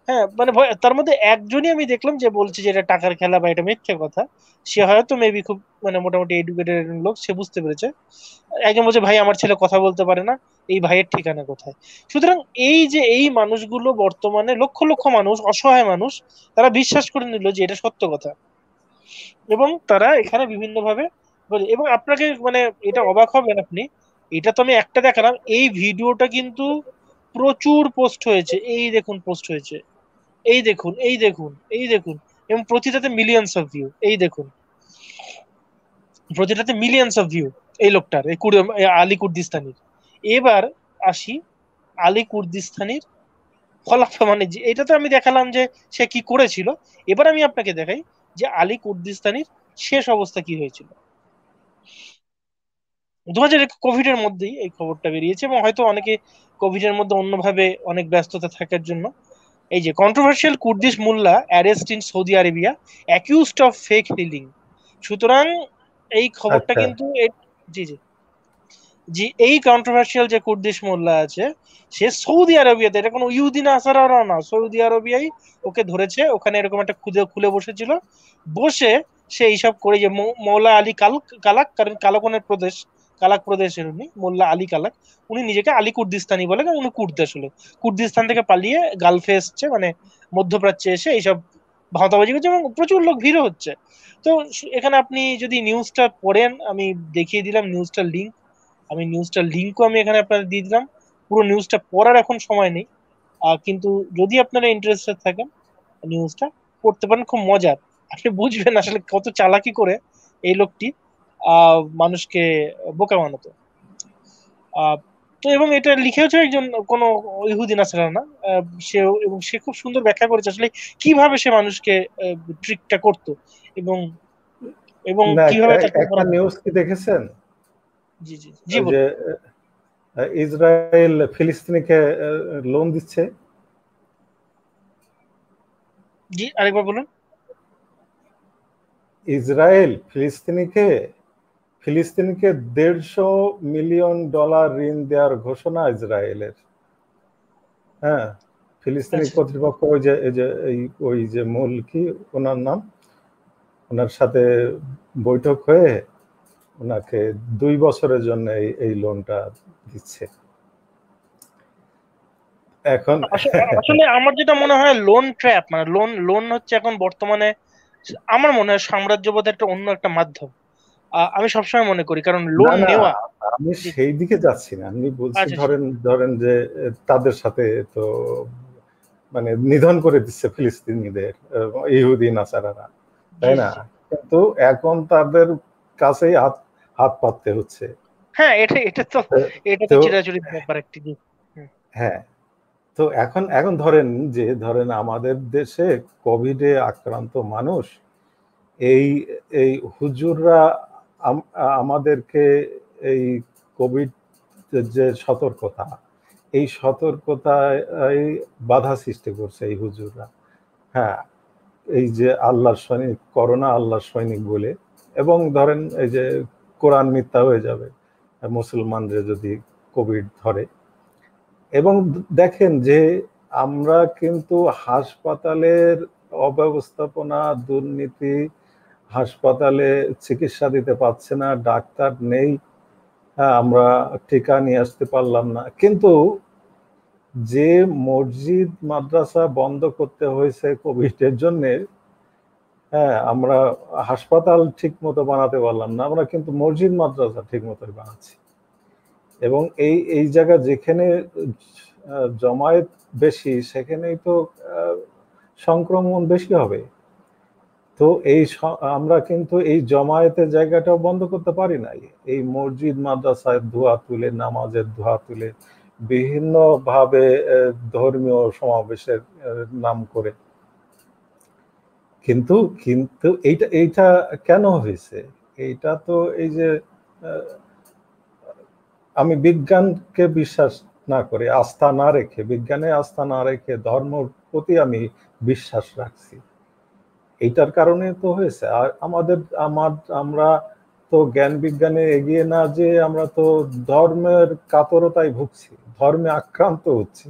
হ্যাঁ, মানে তার মধ্যে একজনই আমি দেখলাম যে বলছে যে এটা টাকার খেলা বা এটা মিথ্যে কথা। সে হয়তো মেবি খুব মানে মোটামুটি এডুকেটেড লোক, সে বুঝতে পেরেছে। একজন বলছে ভাই আমার ছেলে কথা বলতে পারে না, এই ভাইয়ের ঠিকানা কোথায়। সুতরাং এই যে এই মানুষগুলো বর্তমানে লক্ষ লক্ষ মানুষ, অসহায় মানুষ, তারা বিশ্বাস করে নিল যে এটা সত্য কথা, এবং তারা এখানে বিভিন্ন ভাবে বলে। এবং আপনাকে মানে এটা অবাক হবেন আপনি, এটা তো আমি একটা দেখালাম, এই ভিডিওটা কিন্তু প্রচুর পোস্ট হয়েছে। এই দেখুন পোস্ট হয়েছে, এই দেখুন, এই দেখুন, এই দেখুন, এবং প্রতিটাতে মিলিয়ন্স অফ ভিউ। এই দেখুন প্রতিটাতে মিলিয়ন্স অফ ভিউ এই লোকটার, এই আলী কুর্দিস্তানির। এবার আসি আলী কুর্দিস্তানির ফলাফল, মানে এটা তো আমি দেখালাম যে সে কি করেছিল। এবার আমি আপনাকে দেখাই যে আলী কুর্দিস্তানির শেষ অবস্থা কি হয়েছিল। দু হাজার কোভিড এর মধ্যেই এই খবরটা বেরিয়েছে, এবং হয়তো অনেকে কোভিড এর মধ্যে অন্যভাবে অনেক ব্যস্ততা থাকার জন্য। এই যে controversial Kurdish mullah arrest in Saudi Arabia accused of fake healing. সুতরাং এই খবরটা কিন্তু জি জি জি এই কন্ট্রোভার্সিয়াল যে কুর্দিশ মোল্লা আছে সে সৌদি আরবিয়াতে, এটা কোনো ইহুদি না আসারাও না, সৌদি আরবিয়াই ওকে ধরেছে। ওখানে এরকম একটা খুদে খুলে বসেছিল, বসে সে এইসব করে যে মৌলা আলী কাল কালাক, কারণ কালাকনের প্রদেশ কালাক প্রদেশের উনি মোল্লা আলী কালাক, উনি নিজেকে আলী কুর্দিস্তানি বলে, কারণ উনি কুর্দ, আসলে কুর্দিস্তান থেকে পালিয়ে গালফে এসছে, মানে মধ্যপ্রাচ্যে এসে এইসব ভাওতাবাজি করছে এবং প্রচুর লোক ভিড় হচ্ছে। তো এখানে আপনি যদি নিউজটা পড়েন, আমি দেখিয়ে দিলাম নিউজটার লিঙ্ক, আমি নিউজটার লিঙ্কও আমি এখানে আপনাদের দিয়ে দিলাম। পুরো নিউজটা পড়ার এখন সময় নেই, কিন্তু যদি আপনারা ইন্টারেস্টেড থাকেন নিউজটা পড়তে পারেন, খুব মজার। আপনি বুঝবেন আসলে কত চালাকি করে এই লোকটি আহ মানুষকে বোকা বানাতো। আহ তো এবং এটা লিখেছে একজন কোনো ইহুদি নাসরানা না সে, এবং সে খুব সুন্দর ব্যাখ্যা করেছে আসলে কিভাবে সে মানুষকে ট্রিকটা করতো এবং এবং কিভাবে একটা নিউজ কি দেখেছেন? জি জি জি যে ইসরায়েল ফিলিস্তিনিকে লোন দিচ্ছে। জি আরেকবার বলুন। ইসরায়েল ফিলিস্তিনিকে ফিলিস্তিনকে দেড়শো মিলিয়ন ডলার ঋণ দেওয়ার ঘোষণা ইসরায়েলের। হ্যাঁ, ফিলিস্তিনি কর্তৃপক্ষ ওই যে ওই যে মূল কি ওনার নাম, ওনার সাথে বৈঠক হয়ে ওনাকে দুই বছরের জন্য এই লোনটা দিচ্ছে। এখন আসলে আমার যেটা মনে হয় লোন ট্র্যাপ, মানে লোন লোন হচ্ছে এখন বর্তমানে আমার মনে হয় সাম্রাজ্যবাদের একটা অন্য একটা মাধ্যম। আমি সবসময় মনে করি, কারণ লোন নেওয়া, আমি সেই দিকে যাচ্ছি না, আমি বলছি ধরেন ধরেন যে তাদের সাথে তো মানে নিধন করে দিচ্ছে ফিলিস্তিনিদের ইহুদি নাসারারা, তাই না? কিন্তু এখন তাদের কাছেই হাত হাত পাততে হচ্ছে। হ্যাঁ, এটা এটা তো এটা তো চিরাচরিত ব্যাপার একটি। হ্যাঁ, তো এখন এখন ধরেন যে ধরেন আমাদের দেশে কোভিডে আক্রান্ত মানুষ, এই এই হুজুররা আমাদেরকে এই কোভিড যে সতর্কতা, এই সতর্কতায় বাধা সৃষ্টি করছে এই হুজুররা। হ্যাঁ, এই যে আল্লাহর সৈনিক, করোনা আল্লাহর সৈনিক বলে, এবং ধরেন এই যে কোরআন মিথ্যা হয়ে যাবে মুসলমানরা যদি কোভিড ধরে। এবং দেখেন যে আমরা কিন্তু হাসপাতালের অব্যবস্থাপনা, দুর্নীতি, হাসপাতালে চিকিৎসা দিতে পারছে না, ডাক্তার নেই, আমরা টিকা নিয়ে আসতে পারলাম না, কিন্তু যে মসজিদ মাদ্রাসা বন্ধ করতে হয়েছে কোভিডের জন্যে, হ্যাঁ, আমরা হাসপাতাল ঠিক মতো বানাতে পারলাম না, আমরা কিন্তু মসজিদ মাদ্রাসা ঠিক মতোই বানাচ্ছি। এবং এই এই জায়গা যেখানে জমায়েত বেশি সেখানেই তো সংক্রমণ বেশি হবে। তো এই আমরা কিন্তু এই জমায়েতের জায়গাটাও বন্ধ করতে পারি নাই, এই মসজিদ মাদ্রাসায় ধোয়া তুলে, নামাজের ধোয়া তুলে, বিভিন্নভাবে ধর্মীয় সমাবেশের নাম করে। কিন্তু কিন্তু এইটা এইটা কেন হয়েছে? এইটা তো এই যে আমি বিজ্ঞানকে বিশ্বাস না করে, আস্থা না রেখে, বিজ্ঞানে আস্থা না রেখে ধর্মর প্রতি আমি বিশ্বাস রাখছি, এইটার কারণে তো হয়েছে। আর আমাদের আমার আমরা তো জ্ঞান বিজ্ঞানে এগিয়ে না, যে আমরা তো ধর্মের কাতরতায় ভুগছি, ধর্মে আক্রান্ত হচ্ছি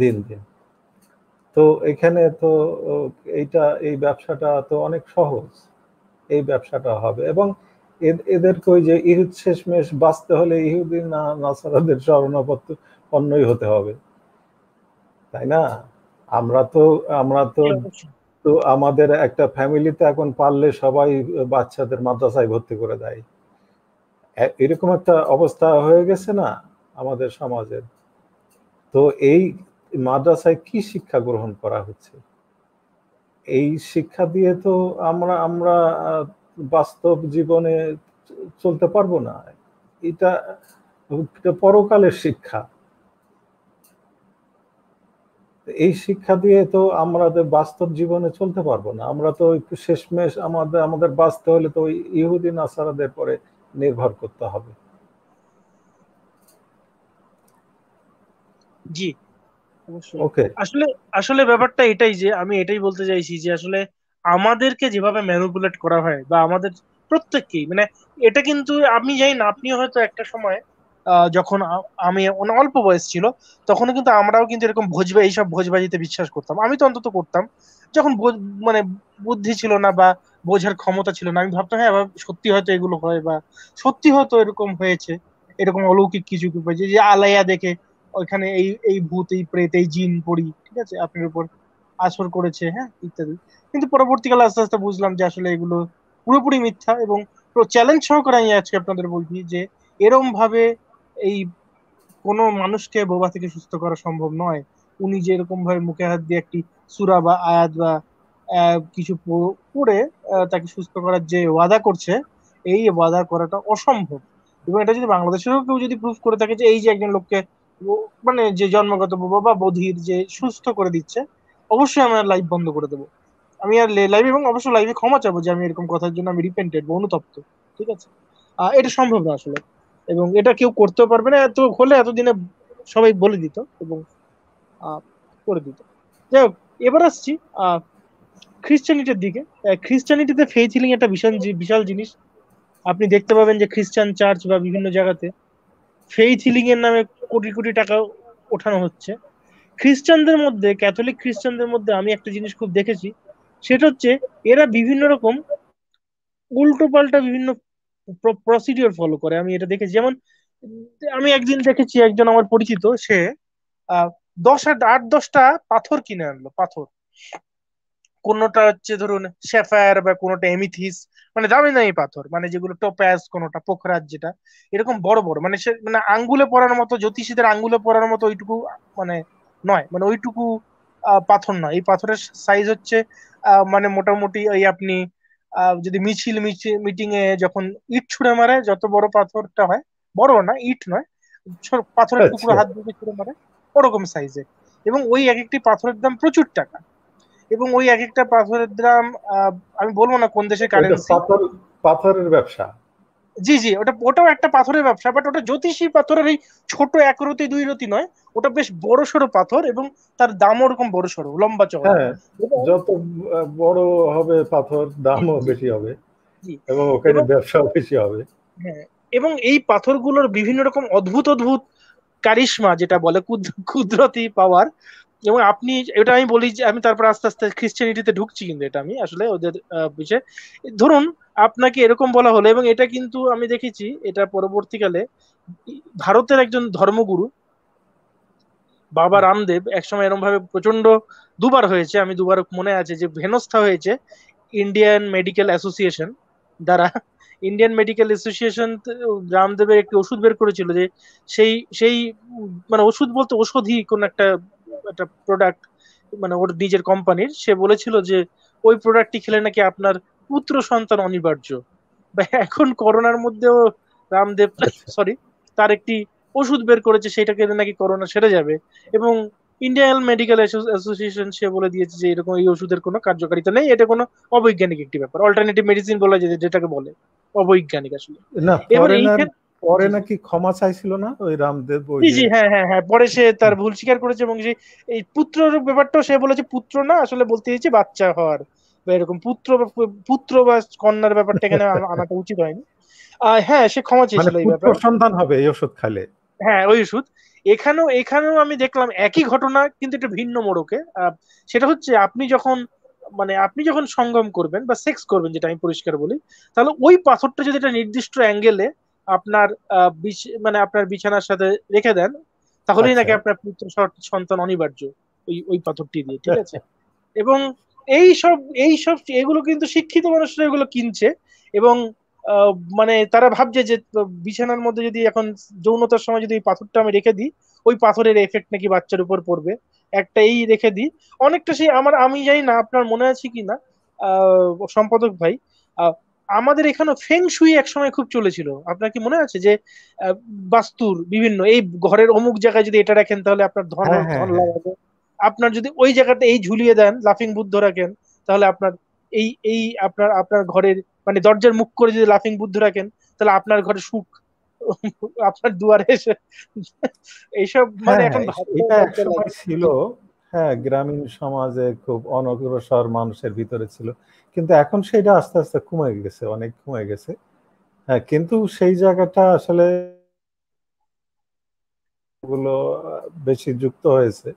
দিন দিন। তো এখানে তো এইটা এই ব্যবসাটা তো অনেক সহজ, এই ব্যবসাটা হবে। এবং এদেরকে ওই যে ইহুদ শেষমেশ বাঁচতে হলে ইহুদি না নাসারাদের শরণাপন্ন অন্যই হতে হবে, তাই না? আমরা তো আমরা তো তো আমাদের একটা ফ্যামিলিতে এখন পারলে সবাই বাচ্চাদের মাদ্রাসায় ভর্তি করে দেয়, এরকম একটা অবস্থা হয়ে গেছে না আমাদের সমাজের। তো এই মাদ্রাসায় কি শিক্ষা গ্রহণ করা হচ্ছে? এই শিক্ষা দিয়ে তো আমরা আমরা বাস্তব জীবনে চলতে পারবো না, এটা পরকালের শিক্ষা। এই শিক্ষা দিয়ে তো আমরা বাস্তব জীবনে চলতে পারবো না, আমরা তো শেষমেশ আমাদের আমাদের বাঁচতে হলে তো ওই ইহুদি নাসারাদের পরে নির্ভর করতে হবে। জি ওকে, আসলে আসলে ব্যাপারটা এটাই, যে আমি এটাই বলতে চাইছি যে আসলে আমাদেরকে যেভাবে ম্যানিপুলেট করা হয়, বা আমাদের প্রত্যেককেই, মানে এটা কিন্তু আমি জানি না, আপনিও হয়তো একটা সময় যখন আমি অল্প বয়স ছিল তখন কিন্তু আমরাও কিন্তু এরকম ভোজবা এইসব ভোজবাজিতে বিশ্বাস করতাম, আমি তো অন্তত করতাম, যখন মানে বুদ্ধি ছিল না বা বোঝার ক্ষমতা ছিল না। আমি ভাবতাম হ্যাঁ সত্যি হয়তো এগুলো হয় বা সত্যি হয়তো এরকম হয়েছে, এরকম অলৌকিক কিছু কিছু যে আলাইয়া দেখে ওইখানে এই এই ভূত এই প্রেত এই জিন পড়ি ঠিক আছে আপনার উপর আসর করেছে হ্যাঁ ইত্যাদি। কিন্তু পরবর্তীকালে আস্তে আস্তে বুঝলাম যে আসলে এগুলো পুরোপুরি মিথ্যা। এবং চ্যালেঞ্জ সহকারে আমি আজকে আপনাদের বলছি যে এরম ভাবে এই কোনো মানুষকে বোবা থেকে সুস্থ করা সম্ভব নয়। উনি যে এরকম ভাবে মুখে হাত দিয়ে একটি সূরা বা আয়াত বা কিছু পড়ে তাকে সুস্থ করার যে ওয়াদা করছে, এই ওয়াদা করাটা অসম্ভব। এবং এটা যদি বাংলাদেশেও কেউ যদি প্রুফ করে থাকে যে এই যে একজন লোককে মানে যে জন্মগত বোবা বা বধির যে সুস্থ করে দিচ্ছে, অবশ্যই আমরা লাইভ বন্ধ করে দেবো। আমি আর লাইভ এবং অবশ্যই লাইভে ক্ষমা চাবো যে আমি এরকম কথার জন্য আমি রিপেন্টেড বা অনুতপ্ত ঠিক আছে। এটা সম্ভব না আসলে, এবং এটা কেউ করতেও পারবে না। এত হলে এতদিনে সবাই বলে দিত এবং করে দিত। যাই হোক, এবার আসছি খ্রিস্টানিটির দিকে। খ্রিস্টানিটিতে ফেইথ হিলিং একটা বিশাল বিশাল জিনিস। আপনি দেখতে পাবেন যে খ্রিস্টান চার্চ বা বিভিন্ন জায়গাতে ফেইথ হিলিং এর নামে কোটি কোটি টাকা ওঠানো হচ্ছে। খ্রিস্টানদের মধ্যে, ক্যাথলিক খ্রিস্টানদের মধ্যে আমি একটা জিনিস খুব দেখেছি, সেটা হচ্ছে এরা বিভিন্ন রকম উল্টো পাল্টা বিভিন্ন প্রসিডিওর ফলো করে। আমি এটা দেখেছি, যেমন আমি একদিন দেখেছি একজন আমার পরিচিত, সে দশ আট দশটা পাথর কিনে আনলো। পাথর কোনটা হচ্ছে ধরুন স্যাফায়ার বা কোনটা এমিথিস, মানে দামি দামি পাথর, মানে যেগুলো টপাজ, কোনটা পোখরাজ, যেটা এরকম বড় বড় মানে সে মানে আঙ্গুলে পরার মতো, জ্যোতিষীদের আঙ্গুলে পরার মতো ওইটুকু মানে নয়, মানে ওইটুকু পাথর নয়। এই পাথরের সাইজ হচ্ছে মানে মোটামুটি ওই আপনি যদি মিছিল মিটিং এ যখন ইট ছুঁড়ে মারে যত বড় পাথরটা হয়, বড় না ইট নয়, পাথরের টুকরো হাত দিয়ে ছুঁড়ে মারে ওরকম সাইজের। এবং ওই এক একটি পাথরের দাম প্রচুর টাকা। এবং ওই এক একটা পাথরের দাম আমি বলবো না কোন দেশের কারেন্সি, পাথরের ব্যবসা। জি জি, ওটা ওটাও একটা পাথরের ব্যবসা, বাট ওটা জ্যোতিষী পাথরের এই ছোট এক রতি দুই রতি নয়, ওটা বেশ বড় সড়ো পাথর এবং তার দাম ওরকম বড় সড়ো, লম্বা চওড়া। হ্যাঁ, যত বড় হবে পাথর দামও বেশি হবে এবং ওখানে ব্যবসাও বেশি হবে। হ্যাঁ, এবং এই পাথরগুলোর বিভিন্ন রকম অদ্ভুত অদ্ভুত কারিশমা যেটা বলে, কুদরতি পাওয়ার। এবং আপনি এটা আমি বলি যে আমি তারপর আস্তে আস্তে খ্রিস্টানিটিতে ঢুকছি, কিন্তু এটা আমি আসলে ওদের বুঝে ধরুন আপনাকে এরকম বলা হলো, এবং এটা কিন্তু আমি দেখেছি এটা পরবর্তীকালে ভারতের একজন ধর্মগুরু বাবা রামদেব একসময় এরকম ভাবে প্রচন্ড দুবার হয়েছে, আমি দুবার মনে আছে যে হেনস্থা হয়েছে ইন্ডিয়ান মেডিকেল অ্যাসোসিয়েশন দ্বারা। ইন্ডিয়ান মেডিকেল অ্যাসোসিয়েশন রামদেবের একটি ওষুধ বের করেছিল যে সেই সেই মানে ওষুধ বলতে ওষুধই কোন একটা একটা প্রোডাক্ট মানে ওর নিজের কোম্পানির, সে বলেছিল যে ওই প্রোডাক্টটি খেলে নাকি আপনার পুত্র সন্তান অনিবার্য। বা এখন করোনার মধ্যেও রামদেব সরি তার একটি ওষুধ বের করেছে সেটা খেলে নাকি করোনা সেরে যাবে, এবং ইন্ডিয়ান মেডিকেল অ্যাসোসিয়েশন সে বলে দিয়েছে যে এরকম এই ওষুধের কোনো কার্যকারিতা নেই, এটা কোনো অবৈজ্ঞানিক একটি ব্যাপার, অল্টারনেটিভ মেডিসিন বলা যায় যেটাকে বলে, অবৈজ্ঞানিক আসলে। পরে নাকি ক্ষমা চাইছিল না ওই রামদেব? জি হ্যাঁ হ্যাঁ হ্যাঁ, পরে সে তার ভুল স্বীকার করেছে। এবং যে এই পুত্র ব্যাপারটা সে বলেছে পুত্র না, আসলে বলতে চাইছে বাচ্চা হওয়ার বা এরকম পুত্র পুত্র বা কন্যার ব্যাপারটা এখানে আনাটা উচিত হয়নি। হ্যাঁ, সে ক্ষমা চেয়েছিল এই ব্যাপারে, সন্তান হবে এই ওষুধ খেলে। হ্যাঁ ওই ওষুধ। এখানেও এখানেও আমি দেখলাম একই ঘটনা, কিন্তু এটা ভিন্ন মোড়কে। সেটা হচ্ছে আপনি যখন মানে আপনি যখন সঙ্গম করবেন বা সেক্স করবেন, যেটা আমি পরিষ্কার বলি, তাহলে ওই পাথরটা যদি একটা নির্দিষ্ট অ্যাঙ্গেলে আপনার মানে আপনার বিছানার সাথে রেখে দেন, তাহলেই নাকি আপনার পুত্র সন্তান অনিবার্য ওই ওই পাথরটি দিয়ে, ঠিক আছে। এবং এই সব এই সব এগুলো কিন্তু শিক্ষিত মানুষরা এগুলো কিনছে, এবং মানে তারা ভাবছে যে বিছানার মধ্যে যদি এখন যৌনতার সময় যদি এই পাথরটা আমি রেখে দিই, ওই পাথরের এফেক্ট নাকি বাচ্চার উপর পড়বে, একটা এই রেখে দিই অনেকটা সেই আমার আমি জানি না আপনার মনে আছে কিনা সম্পাদক ভাই, আমাদের এখানে ফেংশুই একসময় খুব চলেছিল, আপনার কি মনে আছে যে বাস্তুর বিভিন্ন এই ঘরের অমুক জায়গায় যদি এটা রাখেন তাহলে আপনার ধন ধন লাগাবে, আপনার যদি ওই জায়গাটা এই ঝুলিয়ে দেন লাফিং বুদ্ধ রাখেন তাহলে আপনার এই এই আপনার আপনার ঘরের মানে দরজার মুখ করে যদি লাফিং বুদ্ধ রাখেন তাহলে আপনার ঘরে সুখ আপনার দুয়ারে এসে, এইসব মানে এখন ছিল। হ্যাঁ, গ্রামীণ সমাজে খুব অনগ্রসর মানুষের ভিতরে ছিল, কিন্তু এখন সেটা আস্তে আস্তে কমে গেছে, অনেক কমে গেছে। হ্যাঁ, কিন্তু সেই জায়গাটা আসলে গুলো বেশি যুক্ত হয়েছে,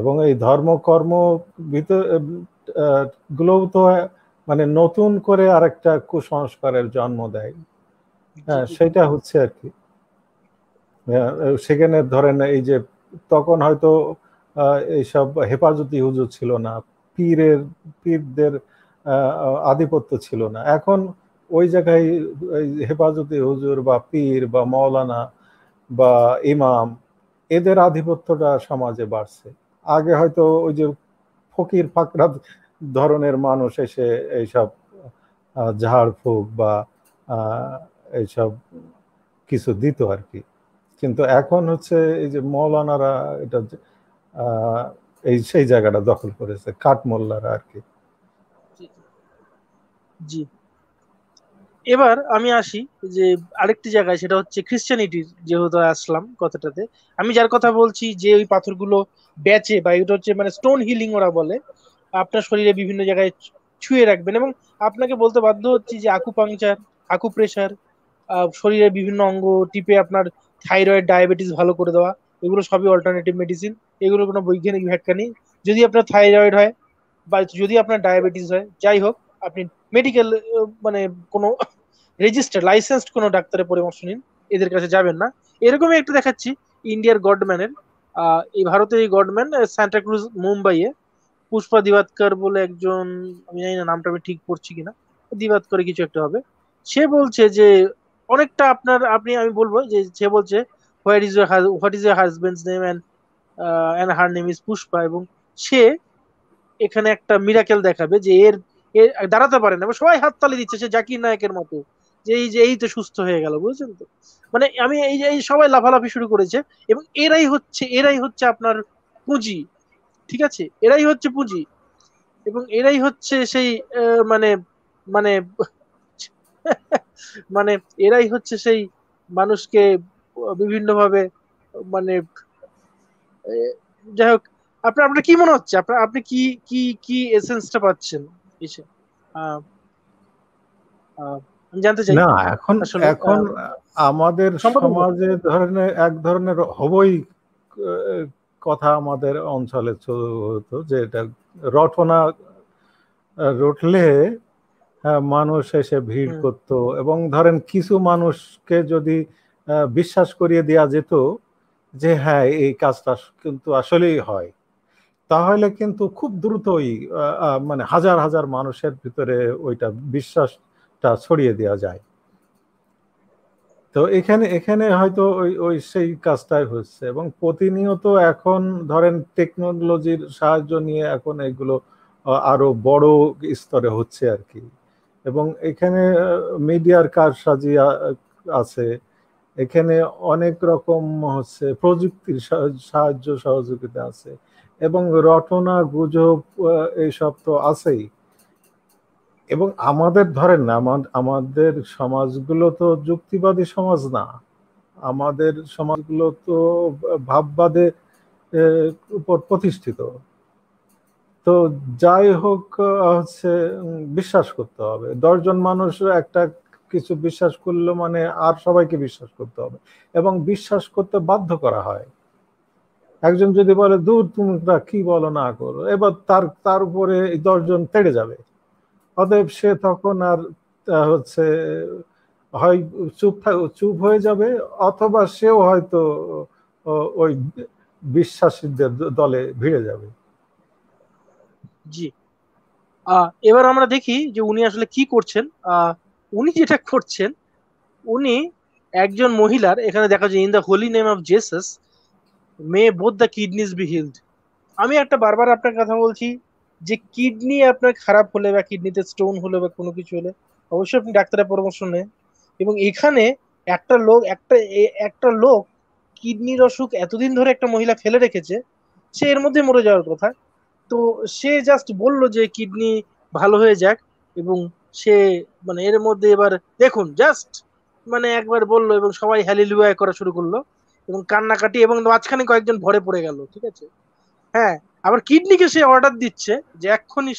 এবং এই ধর্মকর্ম ভিতর গুলোও তো মানে নতুন করে আরেকটা কুসংস্কারের জন্ম দেয়। হ্যাঁ, সেটা হচ্ছে আর কি। সেখানে ধরেন এই যে তখন হয়তো এইসব হেফাজতি হুজুর ছিল না, পীরের পীরদের আধিপত্য ছিল না। এখন ওই জায়গায় হেফাজতি হুজুর বা পীর বা মৌলানা বা ইমাম এদের আধিপত্যটা সমাজে বাড়ছে। আগে হয়তো ওই যে ফকির ফাকরা ধরনের মানুষ এসে এইসব ঝাড়ফুঁক বা এইসব কিছু দিত আর কি, কিন্তু এখন হচ্ছে এই যে মৌলানারা এটা এই সেই জায়গাটা দখল করেছে, কাঠমোল্লারা আর কি। জি, এবার আমি আসি যে আরেকটি জায়গায়, সেটা হচ্ছে খ্রিস্টানিটির, যেহেতু আসলাম কথাটাতে, আমি যার কথা বলছি যে ওই পাথরগুলো বেচে বা এটা হচ্ছে মানে স্টোন হিলিং ওরা বলে, আপনার শরীরে বিভিন্ন জায়গায় ছুঁয়ে রাখবেন এবং আপনাকে বলতে বাধ্য হচ্ছে যে আকুপাংচার, আকুপ্রেশার, শরীরে বিভিন্ন অঙ্গ টিপে আপনার থাইরয়েড, ডায়াবেটিস ভালো করে দেওয়া, এগুলো সবই অল্টারনেটিভ মেডিসিন। এগুলো কোনো বৈজ্ঞানিক ব্যাখ্যা নেই। যদি আপনার থাইরয়েড হয় বা যদি আপনার ডায়াবেটিস হয়, যাই হোক, আপনি মেডিকেল মানে কোনো রেজিস্টার্ড লাইসেন্সড কোনো ডাক্তারের পরামর্শ নিন, এদের কাছে যাবেন না। এরকমই একটা দেখাচ্ছি ইন্ডিয়ার গডম্যানের, এই ভারতের এই গডম্যান সান্টাক্রুজ মুম্বাইয়ে পুষ্পা দিবাৎকর বলে একজন, আমি জানি না নামটা আমি ঠিক পড়ছি কিনা, দিবাৎকরে কিছু একটা হবে, সে বলছে যে অনেকটা আপনার আপনি আমি বলবো যে সে বলছে what is your what is your husband's name and and her name is Pushpa, এবং সে এখানে একটা মিরাকেল দেখাবে যে এর এ দাঁড়াতে পারে না, সবাই হাততালি দিচ্ছে, সে জাকির নায়কের মতো যে এই যে এই তো সুস্থ হয়ে গেল, বুঝছেন তো, মানে আমি এই যে সবাই লাফালাফি শুরু করেছে এবং এরাই হচ্ছে এরাই হচ্ছে আপনার পুঁজি, ঠিক আছে, এরাই হচ্ছে পুঁজি এবং এরাই হচ্ছে সেই মানে মানে মানে এরাই হচ্ছে সেই মানুষকে বিভিন্নভাবে মানে যাই হোক। আপনার আপনার কি মনে হচ্ছে আপনার আপনি কি কি কি এসেন্সটা পাচ্ছেন? আমাদের সমাজে ধরনের এক ধরনের হবই কথা আমাদের অঞ্চলে হতো যে এটা রটনা রটলে মানুষ এসে ভিড় করত, এবং ধরেন কিছু মানুষকে যদি বিশ্বাস করিয়ে দেয়া যেত যে হ্যাঁ এই কাজটা কিন্তু আসলেই হয়, তাহলে কিন্তু খুব দ্রুতই মানে হাজার হাজার মানুষের ভিতরে ওইটা বিশ্বাসটা ছড়িয়ে দেওয়া যায়। তো এখানে এখানে হয়তো ওই ওই সেই কাজটাই হচ্ছে, এবং প্রতিনিয়ত এখন ধরেন টেকনোলজির সাহায্য নিয়ে এখন এগুলো আরো বড় স্তরে হচ্ছে আর কি, এবং এখানে মিডিয়ার কারসাজি আছে, এখানে অনেক রকম হচ্ছে প্রযুক্তির সাহায্য সহযোগিতা আছে, এবং রটনা গুজব এইসব তো আছেই। এবং আমাদের ধরেন না আমাদের সমাজগুলো তো যুক্তিবাদী সমাজ না, আমাদের সমাজগুলো তো ভাববাদে উপর প্রতিষ্ঠিত, তো যাই হোক হচ্ছে বিশ্বাস করতে হবে। দশজন মানুষ একটা কিছু বিশ্বাস করলো মানে আর সবাইকে বিশ্বাস করতে হবে এবং বিশ্বাস করতে বাধ্য করা হয়। একজন যদি বলে দূর তোমরা কি বলো না করো, এবার তার তার উপরে দশজন তেড়ে যাবে, অতএব সে তখন আর হচ্ছে হয় চুপ চুপ হয়ে যাবে অথবা সেও হয়তো ওই বিশ্বাসীদের দলে ভিড়ে যাবে। জি, এবার আমরা দেখি যে উনি আসলে কি করছেন। উনি যেটা করছেন, উনি একজন মহিলার, এখানে দেখা যায় in the holy name of Jesus may both the kidneys be healed. আমি একটা বারবার আপনার কথা বলছি যে কিডনি আপনার খারাপ হলে বা কিডনিতে স্টোন হলে বা কোনো কিছু হলে অবশ্যই আপনি ডাক্তারের পরামর্শ নেন, এবং এখানে একটা লোক একটা একটা লোক কিডনির অসুখ এতদিন ধরে একটা মহিলা ফেলে রেখেছে, সে এর মধ্যে মরে যাওয়ার কথা, তো সে জাস্ট বললো যে কিডনি ভালো হয়ে যাক, এবং সে মানে এর মধ্যে এবার দেখুন জাস্ট মানে একবার বললো এবং সবাই হ্যালিলুয়া করা শুরু করলো এবং কান্নাকাটি, এবং মাঝখানে কয়েকজন ভরে পড়ে গেল, ঠিক আছে। হ্যাঁ, আবার কিডনিকে সে অর্ডার দিচ্ছে যে এক্ষুনি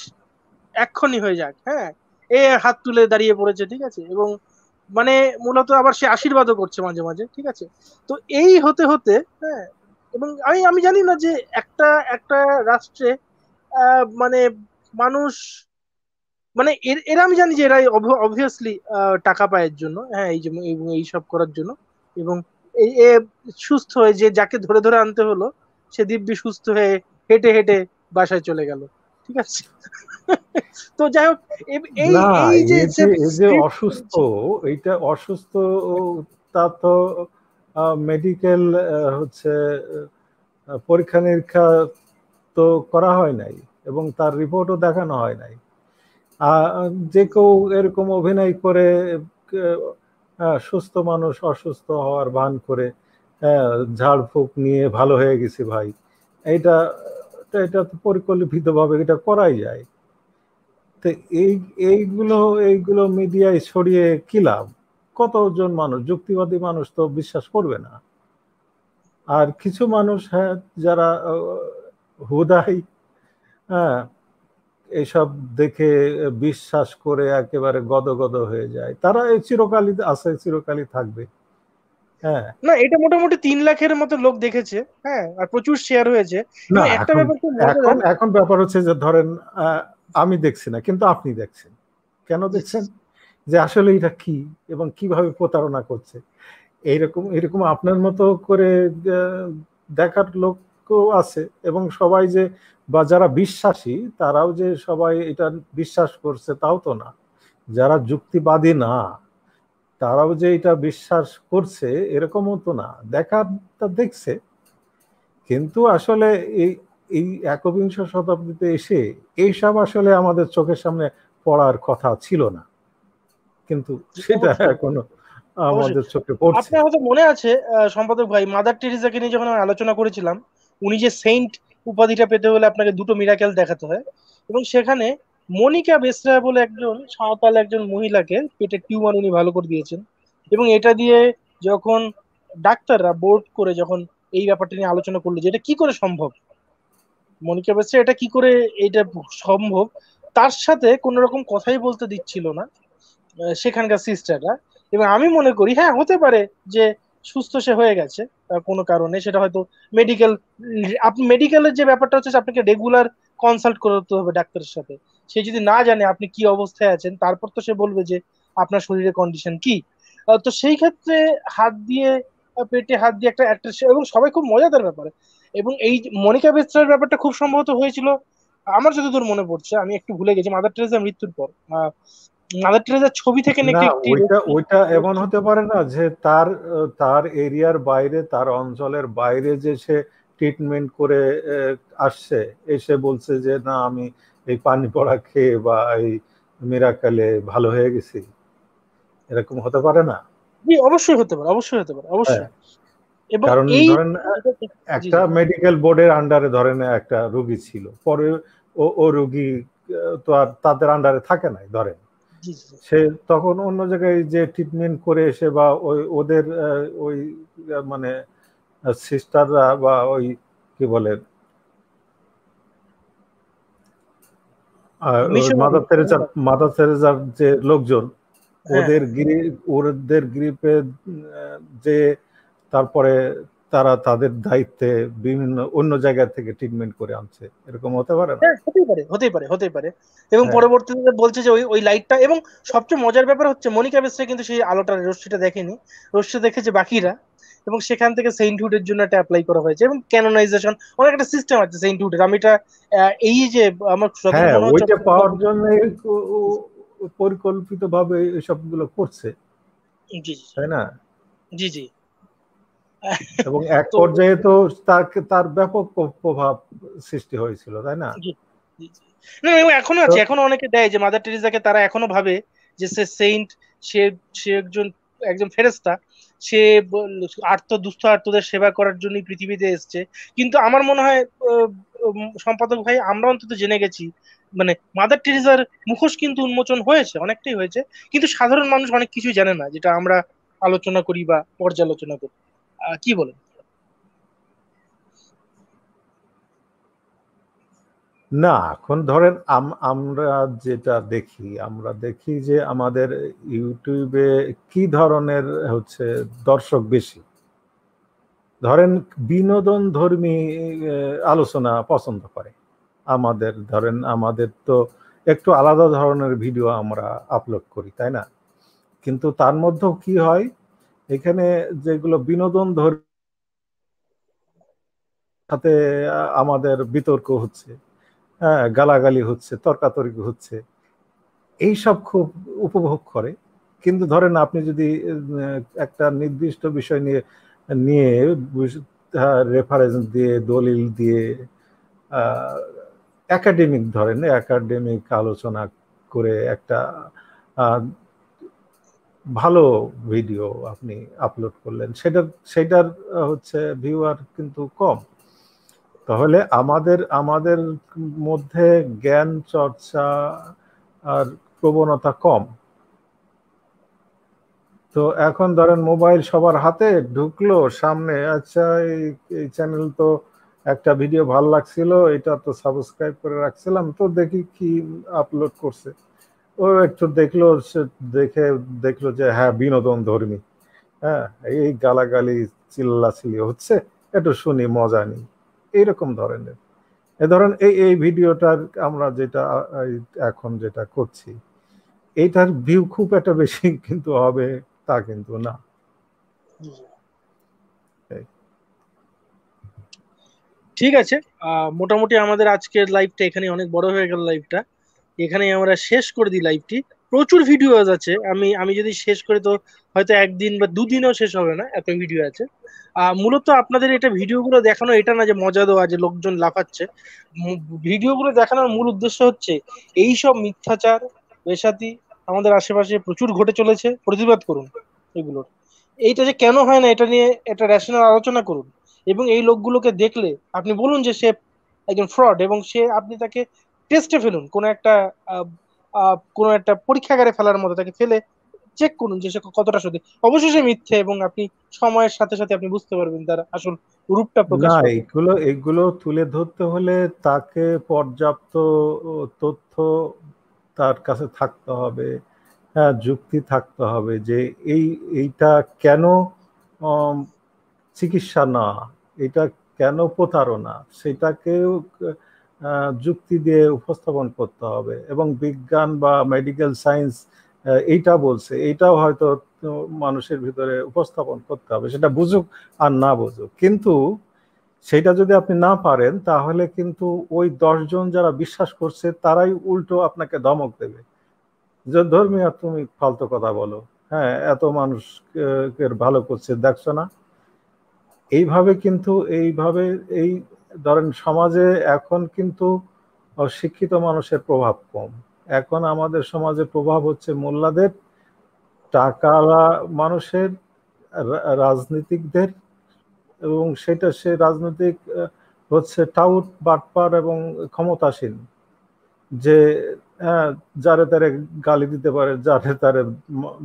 এক্ষুনি হয়ে যাক, হ্যাঁ, এ হাত তুলে দাঁড়িয়ে পড়েছে, ঠিক আছে, এবং মানে মূলত আবার সে আশীর্বাদও করছে মাঝে মাঝে, ঠিক আছে। তো এই হতে হতে, হ্যাঁ, এবং আমি আমি জানি না যে একটা একটা রাষ্ট্রে মানে মানুষ মানে এরা আমি জানি যে এরা অবভিয়াসলি টাকা পায়ের জন্য, হ্যাঁ এই সব করার জন্য, এবং এ সুস্থ হয়ে যে যাকে ধরে ধরে আনতে হলো সে দিব্যি সুস্থ হয়ে হেঁটে হেঁটে বাসায় চলে গেল, ঠিক আছে। তো যাই হোক এই এই যে যে অসুস্থ, এটা অসুস্থ তা তো মেডিকেল হচ্ছে পরীক্ষা নিরীক্ষা তো করা হয় নাই এবং তার রিপোর্টও দেখানো হয় নাই। আর যে কেউ এরকম অভিনয় করে সুস্থ মানুষ অসুস্থ হওয়ার ভান করে ঝাড়ফুঁক নিয়ে ভালো হয়ে গেছে ভাই, এটা এটা তো পরিকল্পিতভাবে এটা করাই যায়। তো এই এইগুলো এইগুলো মিডিয়ায় ছড়িয়ে কি লাভ? কতজন মানুষ, যুক্তিবাদী মানুষ তো বিশ্বাস করবে না। আর কিছু মানুষ হ্যাঁ যারা হুদাই হ্যাঁ এইসব দেখে বিশ্বাস করে একেবারে গদগদ হয়ে যায়, তারা চিরকালই আছে, চিরকালই থাকবে। হ্যাঁ না, এটা মোটামুটি তিন লাখের মতো লোক দেখেছে, হ্যাঁ আর প্রচুর শেয়ার হয়েছে। একটা ব্যাপার তো এখন এখন ব্যাপার হচ্ছে যে ধরেন আমি দেখছি না কিন্তু আপনি দেখছেন, কেন দেখছেন? যে আসলে এটা কি এবং কিভাবে প্রতারণা করছে, এইরকম এরকম আপনার মতো করে দেখার লোকও আছে। এবং সবাই যে বা যারা বিশ্বাসী তারাও যে সবাই এটা বিশ্বাস করছে তাও তো না, যারা যুক্তিবাদী না তারাও যে এটা বিশ্বাস করছে এরকমও তো না, দেখাটা দেখছে। কিন্তু আসলে এই এই একবিংশ শতাব্দীতে এসে এইসব আসলে আমাদের চোখের সামনে পড়ার কথা ছিল না, কিন্তু সেটা এখনো আমাদের চোখে পড়ছে। আপনার হয়তো মনে আছে সম্পাদক ভাই, মাদার টেরেসাকে নিয়ে যখন আমরা আলোচনা করেছিলাম, উনি যে সেন্ট উপাধিটা পেতে হলে আপনাকে দুটো মিরাকেল দেখাতে হয়, এবং সেখানে মনিকা বেসরা বলে একজন সাঁওতাল একজন মহিলাকে পেটে টিউমার উনি ভালো করে দিয়েছেন। এবং এটা দিয়ে যখন ডাক্তাররা বোর্ড করে যখন এই ব্যাপারটা নিয়ে আলোচনা করলো যে এটা কি করে সম্ভব, মনিকা বেসরা এটা কি করে এটা সম্ভব, তার সাথে কোনো রকম কথাই বলতে দিচ্ছিল না সেখানকার সিস্টাররা। এবং আমি মনে করি হ্যাঁ হতে পারে যে সুস্থ সে হয়ে গেছে কোনো কারণে, সেটা হয়তো মেডিকেল, আপনি মেডিকেলের যে ব্যাপারটা হচ্ছে আপনাকে রেগুলার কনসাল্ট করতে হবে ডাক্তারের সাথে। সে যদি না জানে আপনি কি অবস্থায় আছেন, তারপর তো সে বলবে যে আপনার শরীরের কন্ডিশন কি। তো সেই ক্ষেত্রে হাত দিয়ে পেটে হাত দিয়ে একটা একটা এবং সবাই খুব মজাদার ব্যাপারে। এবং এই মনিকা বেসরার ব্যাপারটা খুব সম্ভবত হয়েছিল আমার যতদূর মনে পড়ছে, আমি একটু ভুলে গেছি, মাদার টেরেসার মৃত্যুর পর। মাদার টেরেসার ছবি থেকে নাকি ওইটা ওইটা এমন হতে পারে না যে তার তার এরিয়ার বাইরে, তার অঞ্চলের বাইরে যে সে ট্রিটমেন্ট করে আসছে, এসে বলছে যে না আমি এই পানি পড়া খেয়ে বা এই মিরাকেলে ভালো হয়ে গেছি, এরকম হতে পারে না? জি অবশ্যই হতে পারে, অবশ্যই হতে পারে, অবশ্যই। এবং কারণ ধরেন একটা মেডিকেল বোর্ডের আন্ডারে ধরেন একটা রোগী ছিল, পরে ও ও রোগী তো আর তাদের আন্ডারে থাকে নাই, ধরেন সে তখন অন্য জায়গায় যে ট্রিটমেন্ট করে এসে বা ওই ওদের ওই মানে সিস্টাররা বা ওই কি বলেন মাদার টেরেসা মাদার টেরেসার যে লোকজন ওদের ওদের গ্রিপে যে তারপরে তারা তাদের দায়িত্বে বিভিন্ন অন্য জায়গা থেকে ট্রিটমেন্ট করে আনছে, এরকম হতে পারে না? হতেই পারে, হতেই পারে, হতেই পারে। এবং পরবর্তীতে বলছে যে ওই ওই লাইটটা, এবং সবচেয়ে মজার ব্যাপার হচ্ছে মনিকা বেসরা কিন্তু সেই আলোটার রশ্মিটা দেখেনি, রশ্মি দেখেছে বাকিরা। এবং সেখান থেকে সেন্টহুডের জন্য এটা অ্যাপ্লাই করা হয়েছে, এবং ক্যানোনাইজেশন অনেক একটা সিস্টেম আছে সেন্টহুডের। আমি এটা এই যে আমার ওইটা পাওয়ার জন্য পরিকল্পিতভাবে এই সবগুলো করছে, জি তাই না? জি জি। এবং এক পর্যায়ে তো তার ব্যাপক প্রভাব সৃষ্টি হয়েছিল, তাই না? না এখনো আছে, এখনো অনেকে দেয় যে মাদার টেরেসাকে তারা এখনো ভাবে যে সে সেন্ট, সে সে একজন একজন ফেরেশতা, সে আর্ত দুস্থ আর্তদের সেবা করার জন্য পৃথিবীতে এসছে। কিন্তু আমার মনে হয় সম্পাদক ভাই আমরা অন্তত জেনে গেছি মানে মাদার টেরেসার মুখোশ কিন্তু উন্মোচন হয়েছে, অনেকটাই হয়েছে, কিন্তু সাধারণ মানুষ অনেক কিছু জানে না, যেটা আমরা আলোচনা করি বা পর্যালোচনা করি। কি বলেন? না এখন ধরেন আমরা যেটা দেখি, আমরা দেখি যে আমাদের ইউটিউবে কি ধরনের হচ্ছে দর্শক বেশি, ধরেন বিনোদন ধর্মী আলোচনা পছন্দ করে। আমাদের ধরেন আমাদের তো একটু আলাদা ধরনের ভিডিও আমরা আপলোড করি, তাই না? কিন্তু তার মধ্যেও কি হয়, এখানে যেগুলো বিনোদন ধরে সাথে আমাদের বিতর্ক হচ্ছে, হ্যাঁ, গালাগালি হচ্ছে, তর্কাতর্কি হচ্ছে, এইসব খুব উপভোগ করে। কিন্তু ধরেন আপনি যদি একটা নির্দিষ্ট বিষয় নিয়ে নিয়ে রেফারেন্স দিয়ে, দলিল দিয়ে, একাডেমিক ধরেন একাডেমিক আলোচনা করে একটা ভালো ভিডিও আপনি আপলোড করলেন, সেটার সেটার হচ্ছে ভিউয়ার কিন্তু কম। তাহলে আমাদের আমাদের মধ্যে জ্ঞান চর্চা আর প্রবণতা কম। তো এখন ধরেন মোবাইল সবার হাতে ঢুকলো সামনে, আচ্ছা এই চ্যানেল তো একটা ভিডিও ভালো লাগছিল, এটা তো সাবস্ক্রাইব করে রাখছিলাম, তো দেখি কি আপলোড করছে, ও একটু দেখলো, দেখে দেখলো যে হ্যাঁ বিনোদন ধর্মী, হ্যাঁ এই গালাগালি চিল্লাচিল্লি হচ্ছে, একটু শুনি, মজা নিই, এইরকম ধরনের। এ ধরেন এই এই ভিডিওটার আমরা যেটা এখন যেটা করছি, এইটার ভিউ খুব একটা বেশি কিন্তু হবে তা কিন্তু না। ঠিক আছে, মোটামুটি আমাদের আজকের লাইভটা এখানে অনেক বড় হয়ে গেল, লাইভটা এখানেই আমরা শেষ করে দিই। লাইভটি প্রচুর ভিডিও আছে, আমি আমি যদি শেষ করে তো হয়তো একদিন বা দুদিনও শেষ হবে না, এত ভিডিও আছে। মূলত আপনাদের এটা ভিডিওগুলো দেখানো এটা না যে মজা দেওয়া, যে লোকজন লাফাচ্ছে, ভিডিওগুলো দেখানোর মূল উদ্দেশ্য হচ্ছে এই সব মিথ্যাচার বেশাতি আমাদের আশেপাশে প্রচুর ঘটে চলেছে, প্রতিবাদ করুন এগুলোর, এইটা যে কেন হয় না এটা নিয়ে একটা রেশনাল আলোচনা করুন, এবং এই লোকগুলোকে দেখলে আপনি বলুন যে সে একজন ফ্রড, এবং সে আপনি তাকে টেস্টে ফেলুন, কোনো একটা কোনো একটা পরীক্ষাগারে ফেলার মতো, তাকে ফেলে চেক করুন যে সে কতটা সত্যি। অবশ্যই সে মিথ্যে, এবং আপনি সময়ের সাথে সাথে আপনি বুঝতে পারবেন তার আসল রূপটা প্রকাশ পাবে। এগুলো এগুলো তুলে ধরতে হলে তাকে পর্যাপ্ত তথ্য তার কাছে থাকতে হবে, হ্যাঁ, যুক্তি থাকতে হবে যে এই এইটা কেন চিকিৎসা না, এটা কেন প্রতারণা, সেটাকেও যুক্তি দিয়ে উপস্থাপন করতে হবে। এবং বিজ্ঞান বা মেডিকেল সায়েন্স এইটা বলছে, এইটাও হয়তো মানুষের ভিতরে উপস্থাপন করতে হবে, সেটা বুঝুক আর না বুঝুক। কিন্তু সেটা যদি আপনি না পারেন, তাহলে কিন্তু ওই দশজন যারা বিশ্বাস করছে তারাই উল্টো আপনাকে ধমক দেবে যে ধর্মীয় তুমি ফালতু কথা বলো, হ্যাঁ এত মানুষকে ভালো করছে দেখছো না। এইভাবে কিন্তু এইভাবে এই ধরেন সমাজে এখন কিন্তু শিক্ষিত মানুষের প্রভাব কম, এখন আমাদের সমাজে প্রভাব হচ্ছে মোল্লাদের, টাকাওয়ালা মানুষের, রাজনীতিকদের, এবং সেটা সে রাজনৈতিক হচ্ছে টাউট, বাটপার এবং ক্ষমতাসীন, যে হ্যাঁ যারে তারে গালি দিতে পারে, যারে তারে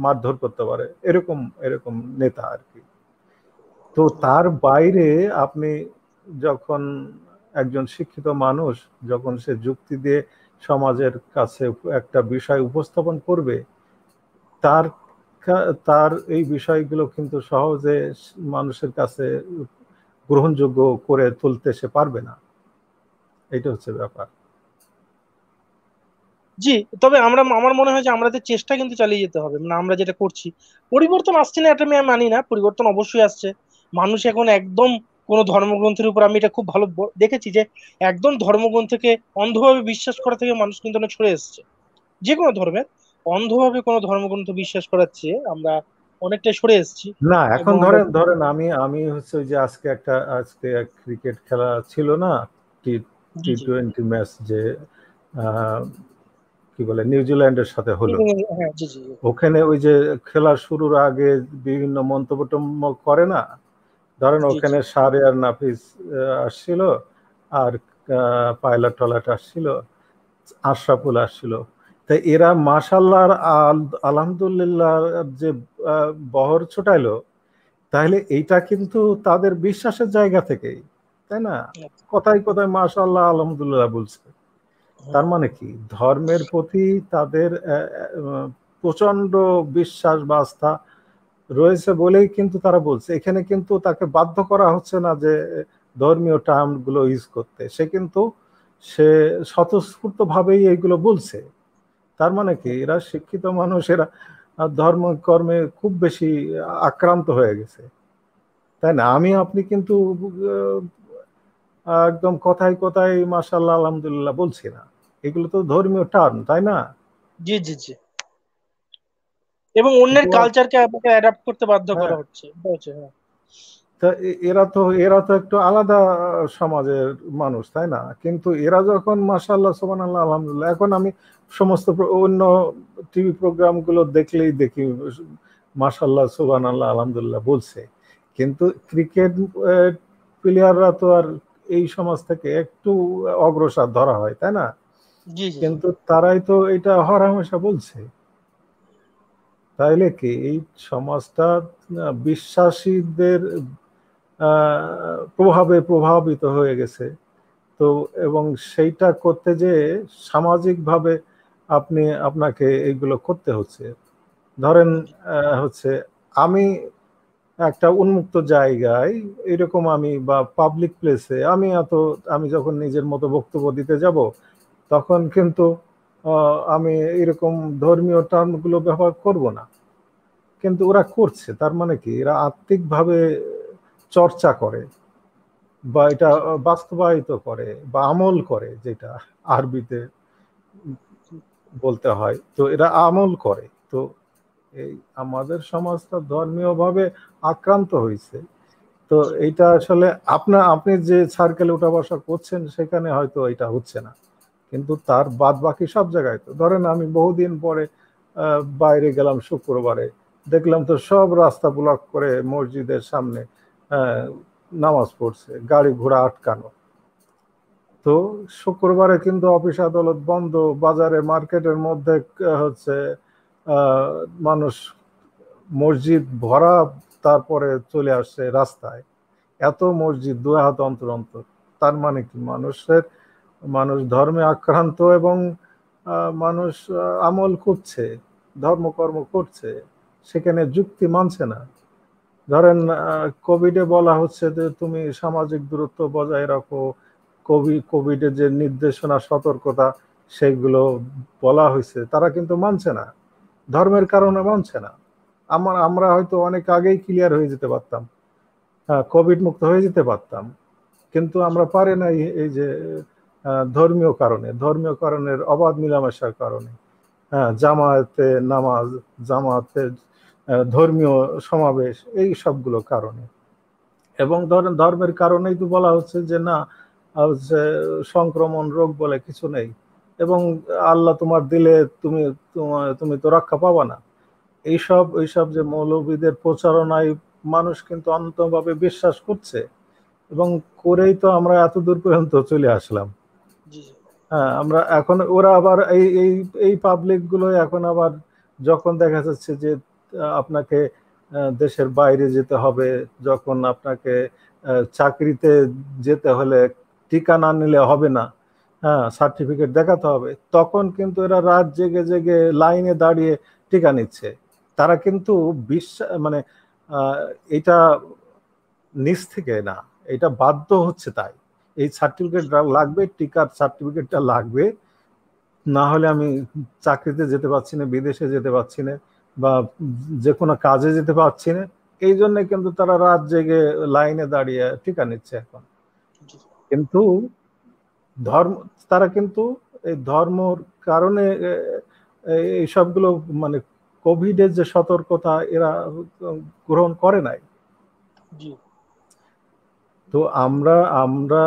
মারধর করতে পারে, এরকম এরকম নেতা আর কি। তো তার বাইরে আপনি যখন একজন শিক্ষিত মানুষ যখন সে যুক্তি দিয়ে সমাজের কাছে একটা বিষয় উপস্থাপন করবে, তার তার এই বিষয়গুলো কিন্তু সহজে মানুষের কাছে গ্রহণযোগ্য করে তুলতে সে পারবে না, এটা হচ্ছে ব্যাপার। জি, তবে আমরা আমার মনে হয় যে আমাদের চেষ্টা কিন্তু চালিয়ে যেতে হবে, মানে আমরা যেটা করছি। পরিবর্তন আসছে না এটা আমি মানি না, পরিবর্তন অবশ্যই আসছে। মানুষ এখন একদম কোনো ধর্মগ্রন্থের উপর, আমি এটা খুব ভালো দেখেছি যে একদম ধর্মগ্রন্থকে অন্ধভাবে বিশ্বাস করা থেকে মানুষ কিন্তু অনেক সরে এসছে। যে কোনো ধর্মের অন্ধভাবে কোনো ধর্মগ্রন্থ বিশ্বাস করার চেয়ে আমরা অনেকটা সরে এসছি। না এখন ধরেন ধরেন আমি আমি হচ্ছে যে আজকে একটা আজকে ক্রিকেট খেলা ছিল না, টি টোয়েন্টি ম্যাচ, যে কি বলে নিউজিল্যান্ডের সাথে হলো, ওখানে ওই যে খেলা শুরুর আগে বিভিন্ন মন্তব্য করে না, ধরেন ওখানে সারে আর নাফিস আসছিল, আর পাইলট টলাট আসছিল, আশরাফুল আসছিল, তাই এরা মাশাল্লাহ আলহামদুলিল্লাহ যে বহর ছোটাইলো, তাহলে এইটা কিন্তু তাদের বিশ্বাসের জায়গা থেকেই, তাই না? কথায় কথায় মাশাল্লাহ আলহামদুলিল্লাহ বলছে, তার মানে কি ধর্মের প্রতি তাদের প্রচন্ড বিশ্বাস বা আস্থা রয়েছে বলেই কিন্তু তারা বলছে। এখানে কিন্তু তাকে বাধ্য করা হচ্ছে না যে ধর্মীয় টার্মগুলো ইউজ করতে, সে কিন্তু সে স্বতঃস্ফূর্তভাবেই এইগুলো বলছে। তার মানে কি এরা শিক্ষিত মানুষেরা ধর্ম কর্মে খুব বেশি আক্রান্ত হয়ে গেছে, তাই না? আমি আপনি কিন্তু একদম কথায় কথায় মাশাআল্লাহ আলহামদুলিল্লাহ বলছি না, এগুলো তো ধর্মীয় টার্ম, তাই না? জি জি জি। এবং অন্যের কালচারকে আপনাকে অ্যাডাপ্ট করতে বাধ্য করা হচ্ছে। হ্যাঁ, তো এরা তো এরা তো একটু আলাদা সমাজের মানুষ, তাই না? কিন্তু এরা যখন মাশাআল্লাহ সুবহানাল্লাহ আলহামদুলিল্লাহ, এখন আমি সমস্ত অন্য টিভি প্রোগ্রামগুলো দেখলেই দেখি মাশাআল্লাহ সুবহানাল্লাহ আলহামদুলিল্লাহ বলছে, কিন্তু ক্রিকেট প্লেয়াররা তো আর এই সমাজ থেকে একটু অগ্রসর ধরা হয়, তাই না? কিন্তু তারাই তো এটা হরহামেশা বলছে। তাইলে কি এই সমাজটা বিশ্বাসীদের প্রভাবে প্রভাবিত হয়ে গেছে তো, এবং সেইটা করতে যে সামাজিকভাবে আপনি আপনাকে এইগুলো করতে হচ্ছে। ধরেন হচ্ছে আমি একটা উন্মুক্ত জায়গায় এরকম আমি বা পাবলিক প্লেসে আমি এত আমি যখন নিজের মতো বক্তব্য দিতে যাব তখন কিন্তু আমি এরকম ধর্মীয় টার্মগুলো ব্যবহার করব না, কিন্তু ওরা করছে। তার মানে কি এরা আত্মিকভাবে চর্চা করে বা এটা বাস্তবায়িত করে বা আমল করে, যেটা আরবিতে বলতে হয়, তো এরা আমল করে। তো এই আমাদের সমাজটা ধর্মীয়ভাবে আক্রান্ত হয়েছে, তো এইটা আসলে আপনা আপনি যে সার্কেলে উঠা বসা করছেন সেখানে হয়তো এটা হচ্ছে না, কিন্তু তার বাদ বাকি সব জায়গায়। তো ধরেন আমি বহুদিন পরে বাইরে গেলাম শুক্রবারে, দেখলাম তো সব রাস্তা ব্লক করে মসজিদের সামনে নামাজ পড়ছে, গাড়ি ঘোড়া আটকানো। তো শুক্রবারে কিন্তু অফিস আদালত বন্ধ, বাজারে মার্কেটের মধ্যে হচ্ছে মানুষ মসজিদ ভরা, তারপরে চলে আসছে রাস্তায়, এত মসজিদ দুই হাত অন্তর অন্তর। তার মানে কি মানুষের মানুষ ধর্মে আক্রান্ত এবং মানুষ আমল করছে, ধর্মকর্ম করছে, সেখানে যুক্তি মানছে না। ধরেন কোভিডে বলা হচ্ছে যে তুমি সামাজিক দূরত্ব বজায় রাখো, কোভিড কোভিডের যে নির্দেশনা সতর্কতা সেগুলো বলা হয়েছে, তারা কিন্তু মানছে না, ধর্মের কারণে মানছে না। আমার আমরা হয়তো অনেক আগেই ক্লিয়ার হয়ে যেতে পারতাম, হ্যাঁ কোভিড মুক্ত হয়ে যেতে পারতাম, কিন্তু আমরা পারি না এই যে ধর্মীয় কারণে, ধর্মীয় কারণের অবাধ মিলামেশার কারণে। হ্যাঁ, জামায়াতে নামাজ, জামায়াতের ধর্মীয় সমাবেশ, এই সবগুলো কারণে। এবং ধরেন ধর্মের কারণেই তো বলা হচ্ছে যে না হচ্ছে সংক্রমণ রোগ বলে কিছু নেই, এবং আল্লাহ তোমার দিলে তুমি তুমি তো রক্ষা পাবা না। এইসব এইসব যে মৌলবীদের প্রচারণায় মানুষ কিন্তু অন্তভাবে বিশ্বাস করছে, এবং করেই তো আমরা এত দূর পর্যন্ত চলে আসলাম। হ্যাঁ, আমরা এখন ওরা আবার এই এই এই পাবলিকগুলো এখন আবার যখন দেখা যাচ্ছে যে আপনাকে দেশের বাইরে যেতে হবে, যখন আপনাকে চাকরিতে যেতে হলে টিকা না নিলে হবে না, হ্যাঁ সার্টিফিকেট দেখাতে হবে, তখন কিন্তু এরা রাত জেগে জেগে লাইনে দাঁড়িয়ে টিকা নিচ্ছে। তারা কিন্তু বিশ্বাস মানে এটা নিজ থেকে না, এটা বাধ্য হচ্ছে, তাই এই সার্টিফিকেট লাগবে, টিকার সার্টিফিকেটটা লাগবে, না হলে আমি চাকরিতে যেতে পারছি না, বিদেশে যেতে পারছি না, বা যে কোনো কাজে যেতে পারছি না। এই জন্য কিন্তু তারা রাত জেগে লাইনে দাঁড়িয়ে টিকা নিচ্ছে এখন। কিন্তু ধর্ম তারা কিন্তু এই ধর্মর কারণে এই সবগুলো মানে কোভিডের যে সতর্কতা এরা গ্রহণ করে নাই। তো আমরা আমরা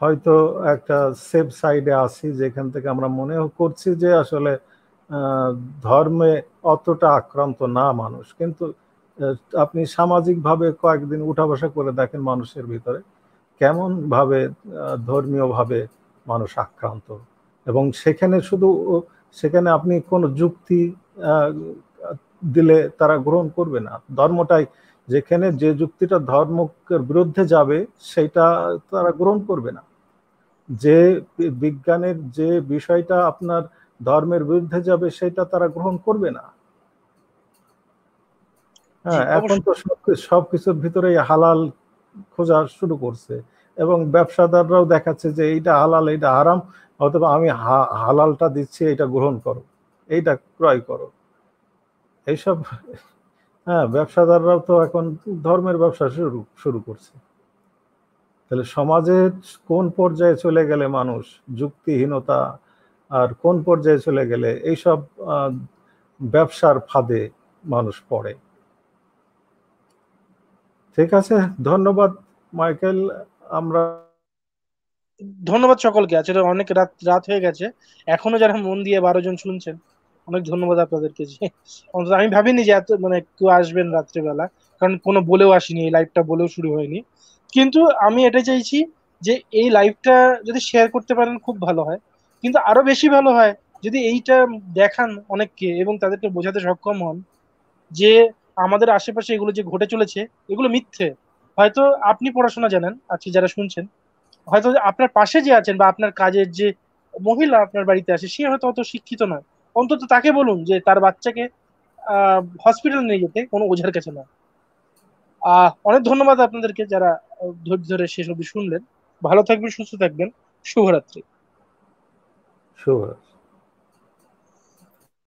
হয়তো একটা সেফ সাইডে আছি, যেখান থেকে আমরা মনে করছি যে আসলে ধর্মে অতটা আক্রান্ত না মানুষ, কিন্তু আপনি সামাজিকভাবে কয়েকদিন উঠা বসা করে দেখেন মানুষের ভিতরে কেমনভাবে ধর্মীয়ভাবে মানুষ আক্রান্ত, এবং সেখানে শুধু সেখানে আপনি কোনো যুক্তি দিলে তারা গ্রহণ করবে না। ধর্মটাই যেখানে যে যুক্তিটা ধর্মের বিরুদ্ধে যাবে সেটা তারা গ্রহণ করবে না। যে বিজ্ঞানের যে বিষয়টা আপনার ধর্মের বিরুদ্ধে যাবে সেটা তারা গ্রহণ করবে না। হ্যাঁ, এখন তো সবকিছুর ভিতরে হালাল খোঁজা শুরু করছে, এবং ব্যবসাদাররাও দেখাচ্ছে যে এইটা হালাল এইটা হারাম, অথবা আমি হালালটা দিচ্ছি এটা গ্রহণ করো, এইটা ক্রয় করো, এইসব। হ্যাঁ, ব্যবসাদাররাও তো এখন ধর্মের ব্যবসা শুরু শুরু করছে। তাহলে সমাজের কোন পর্যায়ে চলে গেলে মানুষ যুক্তিহীনতা, আর কোন পর্যায়ে চলে গেলে এইসব ব্যবসার ফাঁদে মানুষ পড়ে। ঠিক আছে, ধন্যবাদ মাইকেল। আমরা ধন্যবাদ সকলকে। আসলে অনেক রাত রাত হয়ে গেছে, এখনো যারা মন দিয়ে বারো জন শুনছেন অনেক ধন্যবাদ আপনাদেরকে। যে অন্তত আমি ভাবিনি যে এত মানে কেউ আসবেন রাত্রেবেলা, কারণ কোনো বলেও আসেনি, এই লাইভটা বলেও শুরু হয়নি। কিন্তু আমি এটা চাইছি যে এই লাইভটা যদি শেয়ার করতে পারেন খুব ভালো হয়, কিন্তু আরো বেশি ভালো হয় যদি এইটা দেখান অনেককে এবং তাদেরকে বোঝাতে সক্ষম হন যে আমাদের আশেপাশে এগুলো যে ঘটে চলেছে এগুলো মিথ্যে। হয়তো আপনি পড়াশোনা জানেন, আজকে যারা শুনছেন হয়তো আপনার পাশে যে আছেন বা আপনার কাজের যে মহিলা আপনার বাড়িতে আসে সে হয়তো অত শিক্ষিত নয়, অন্তত তাকে বলুন যে তার বাচ্চাকে আহ হসপিটাল নিয়ে যেতে, কোনো ওঝার কাছে না। আহ অনেক ধন্যবাদ আপনাদেরকে যারা ধৈর্য ধরে শেষ অবধি শুনলেন। ভালো থাকবেন, সুস্থ থাকবেন, শুভরাত্রি, শুভরাত্রি।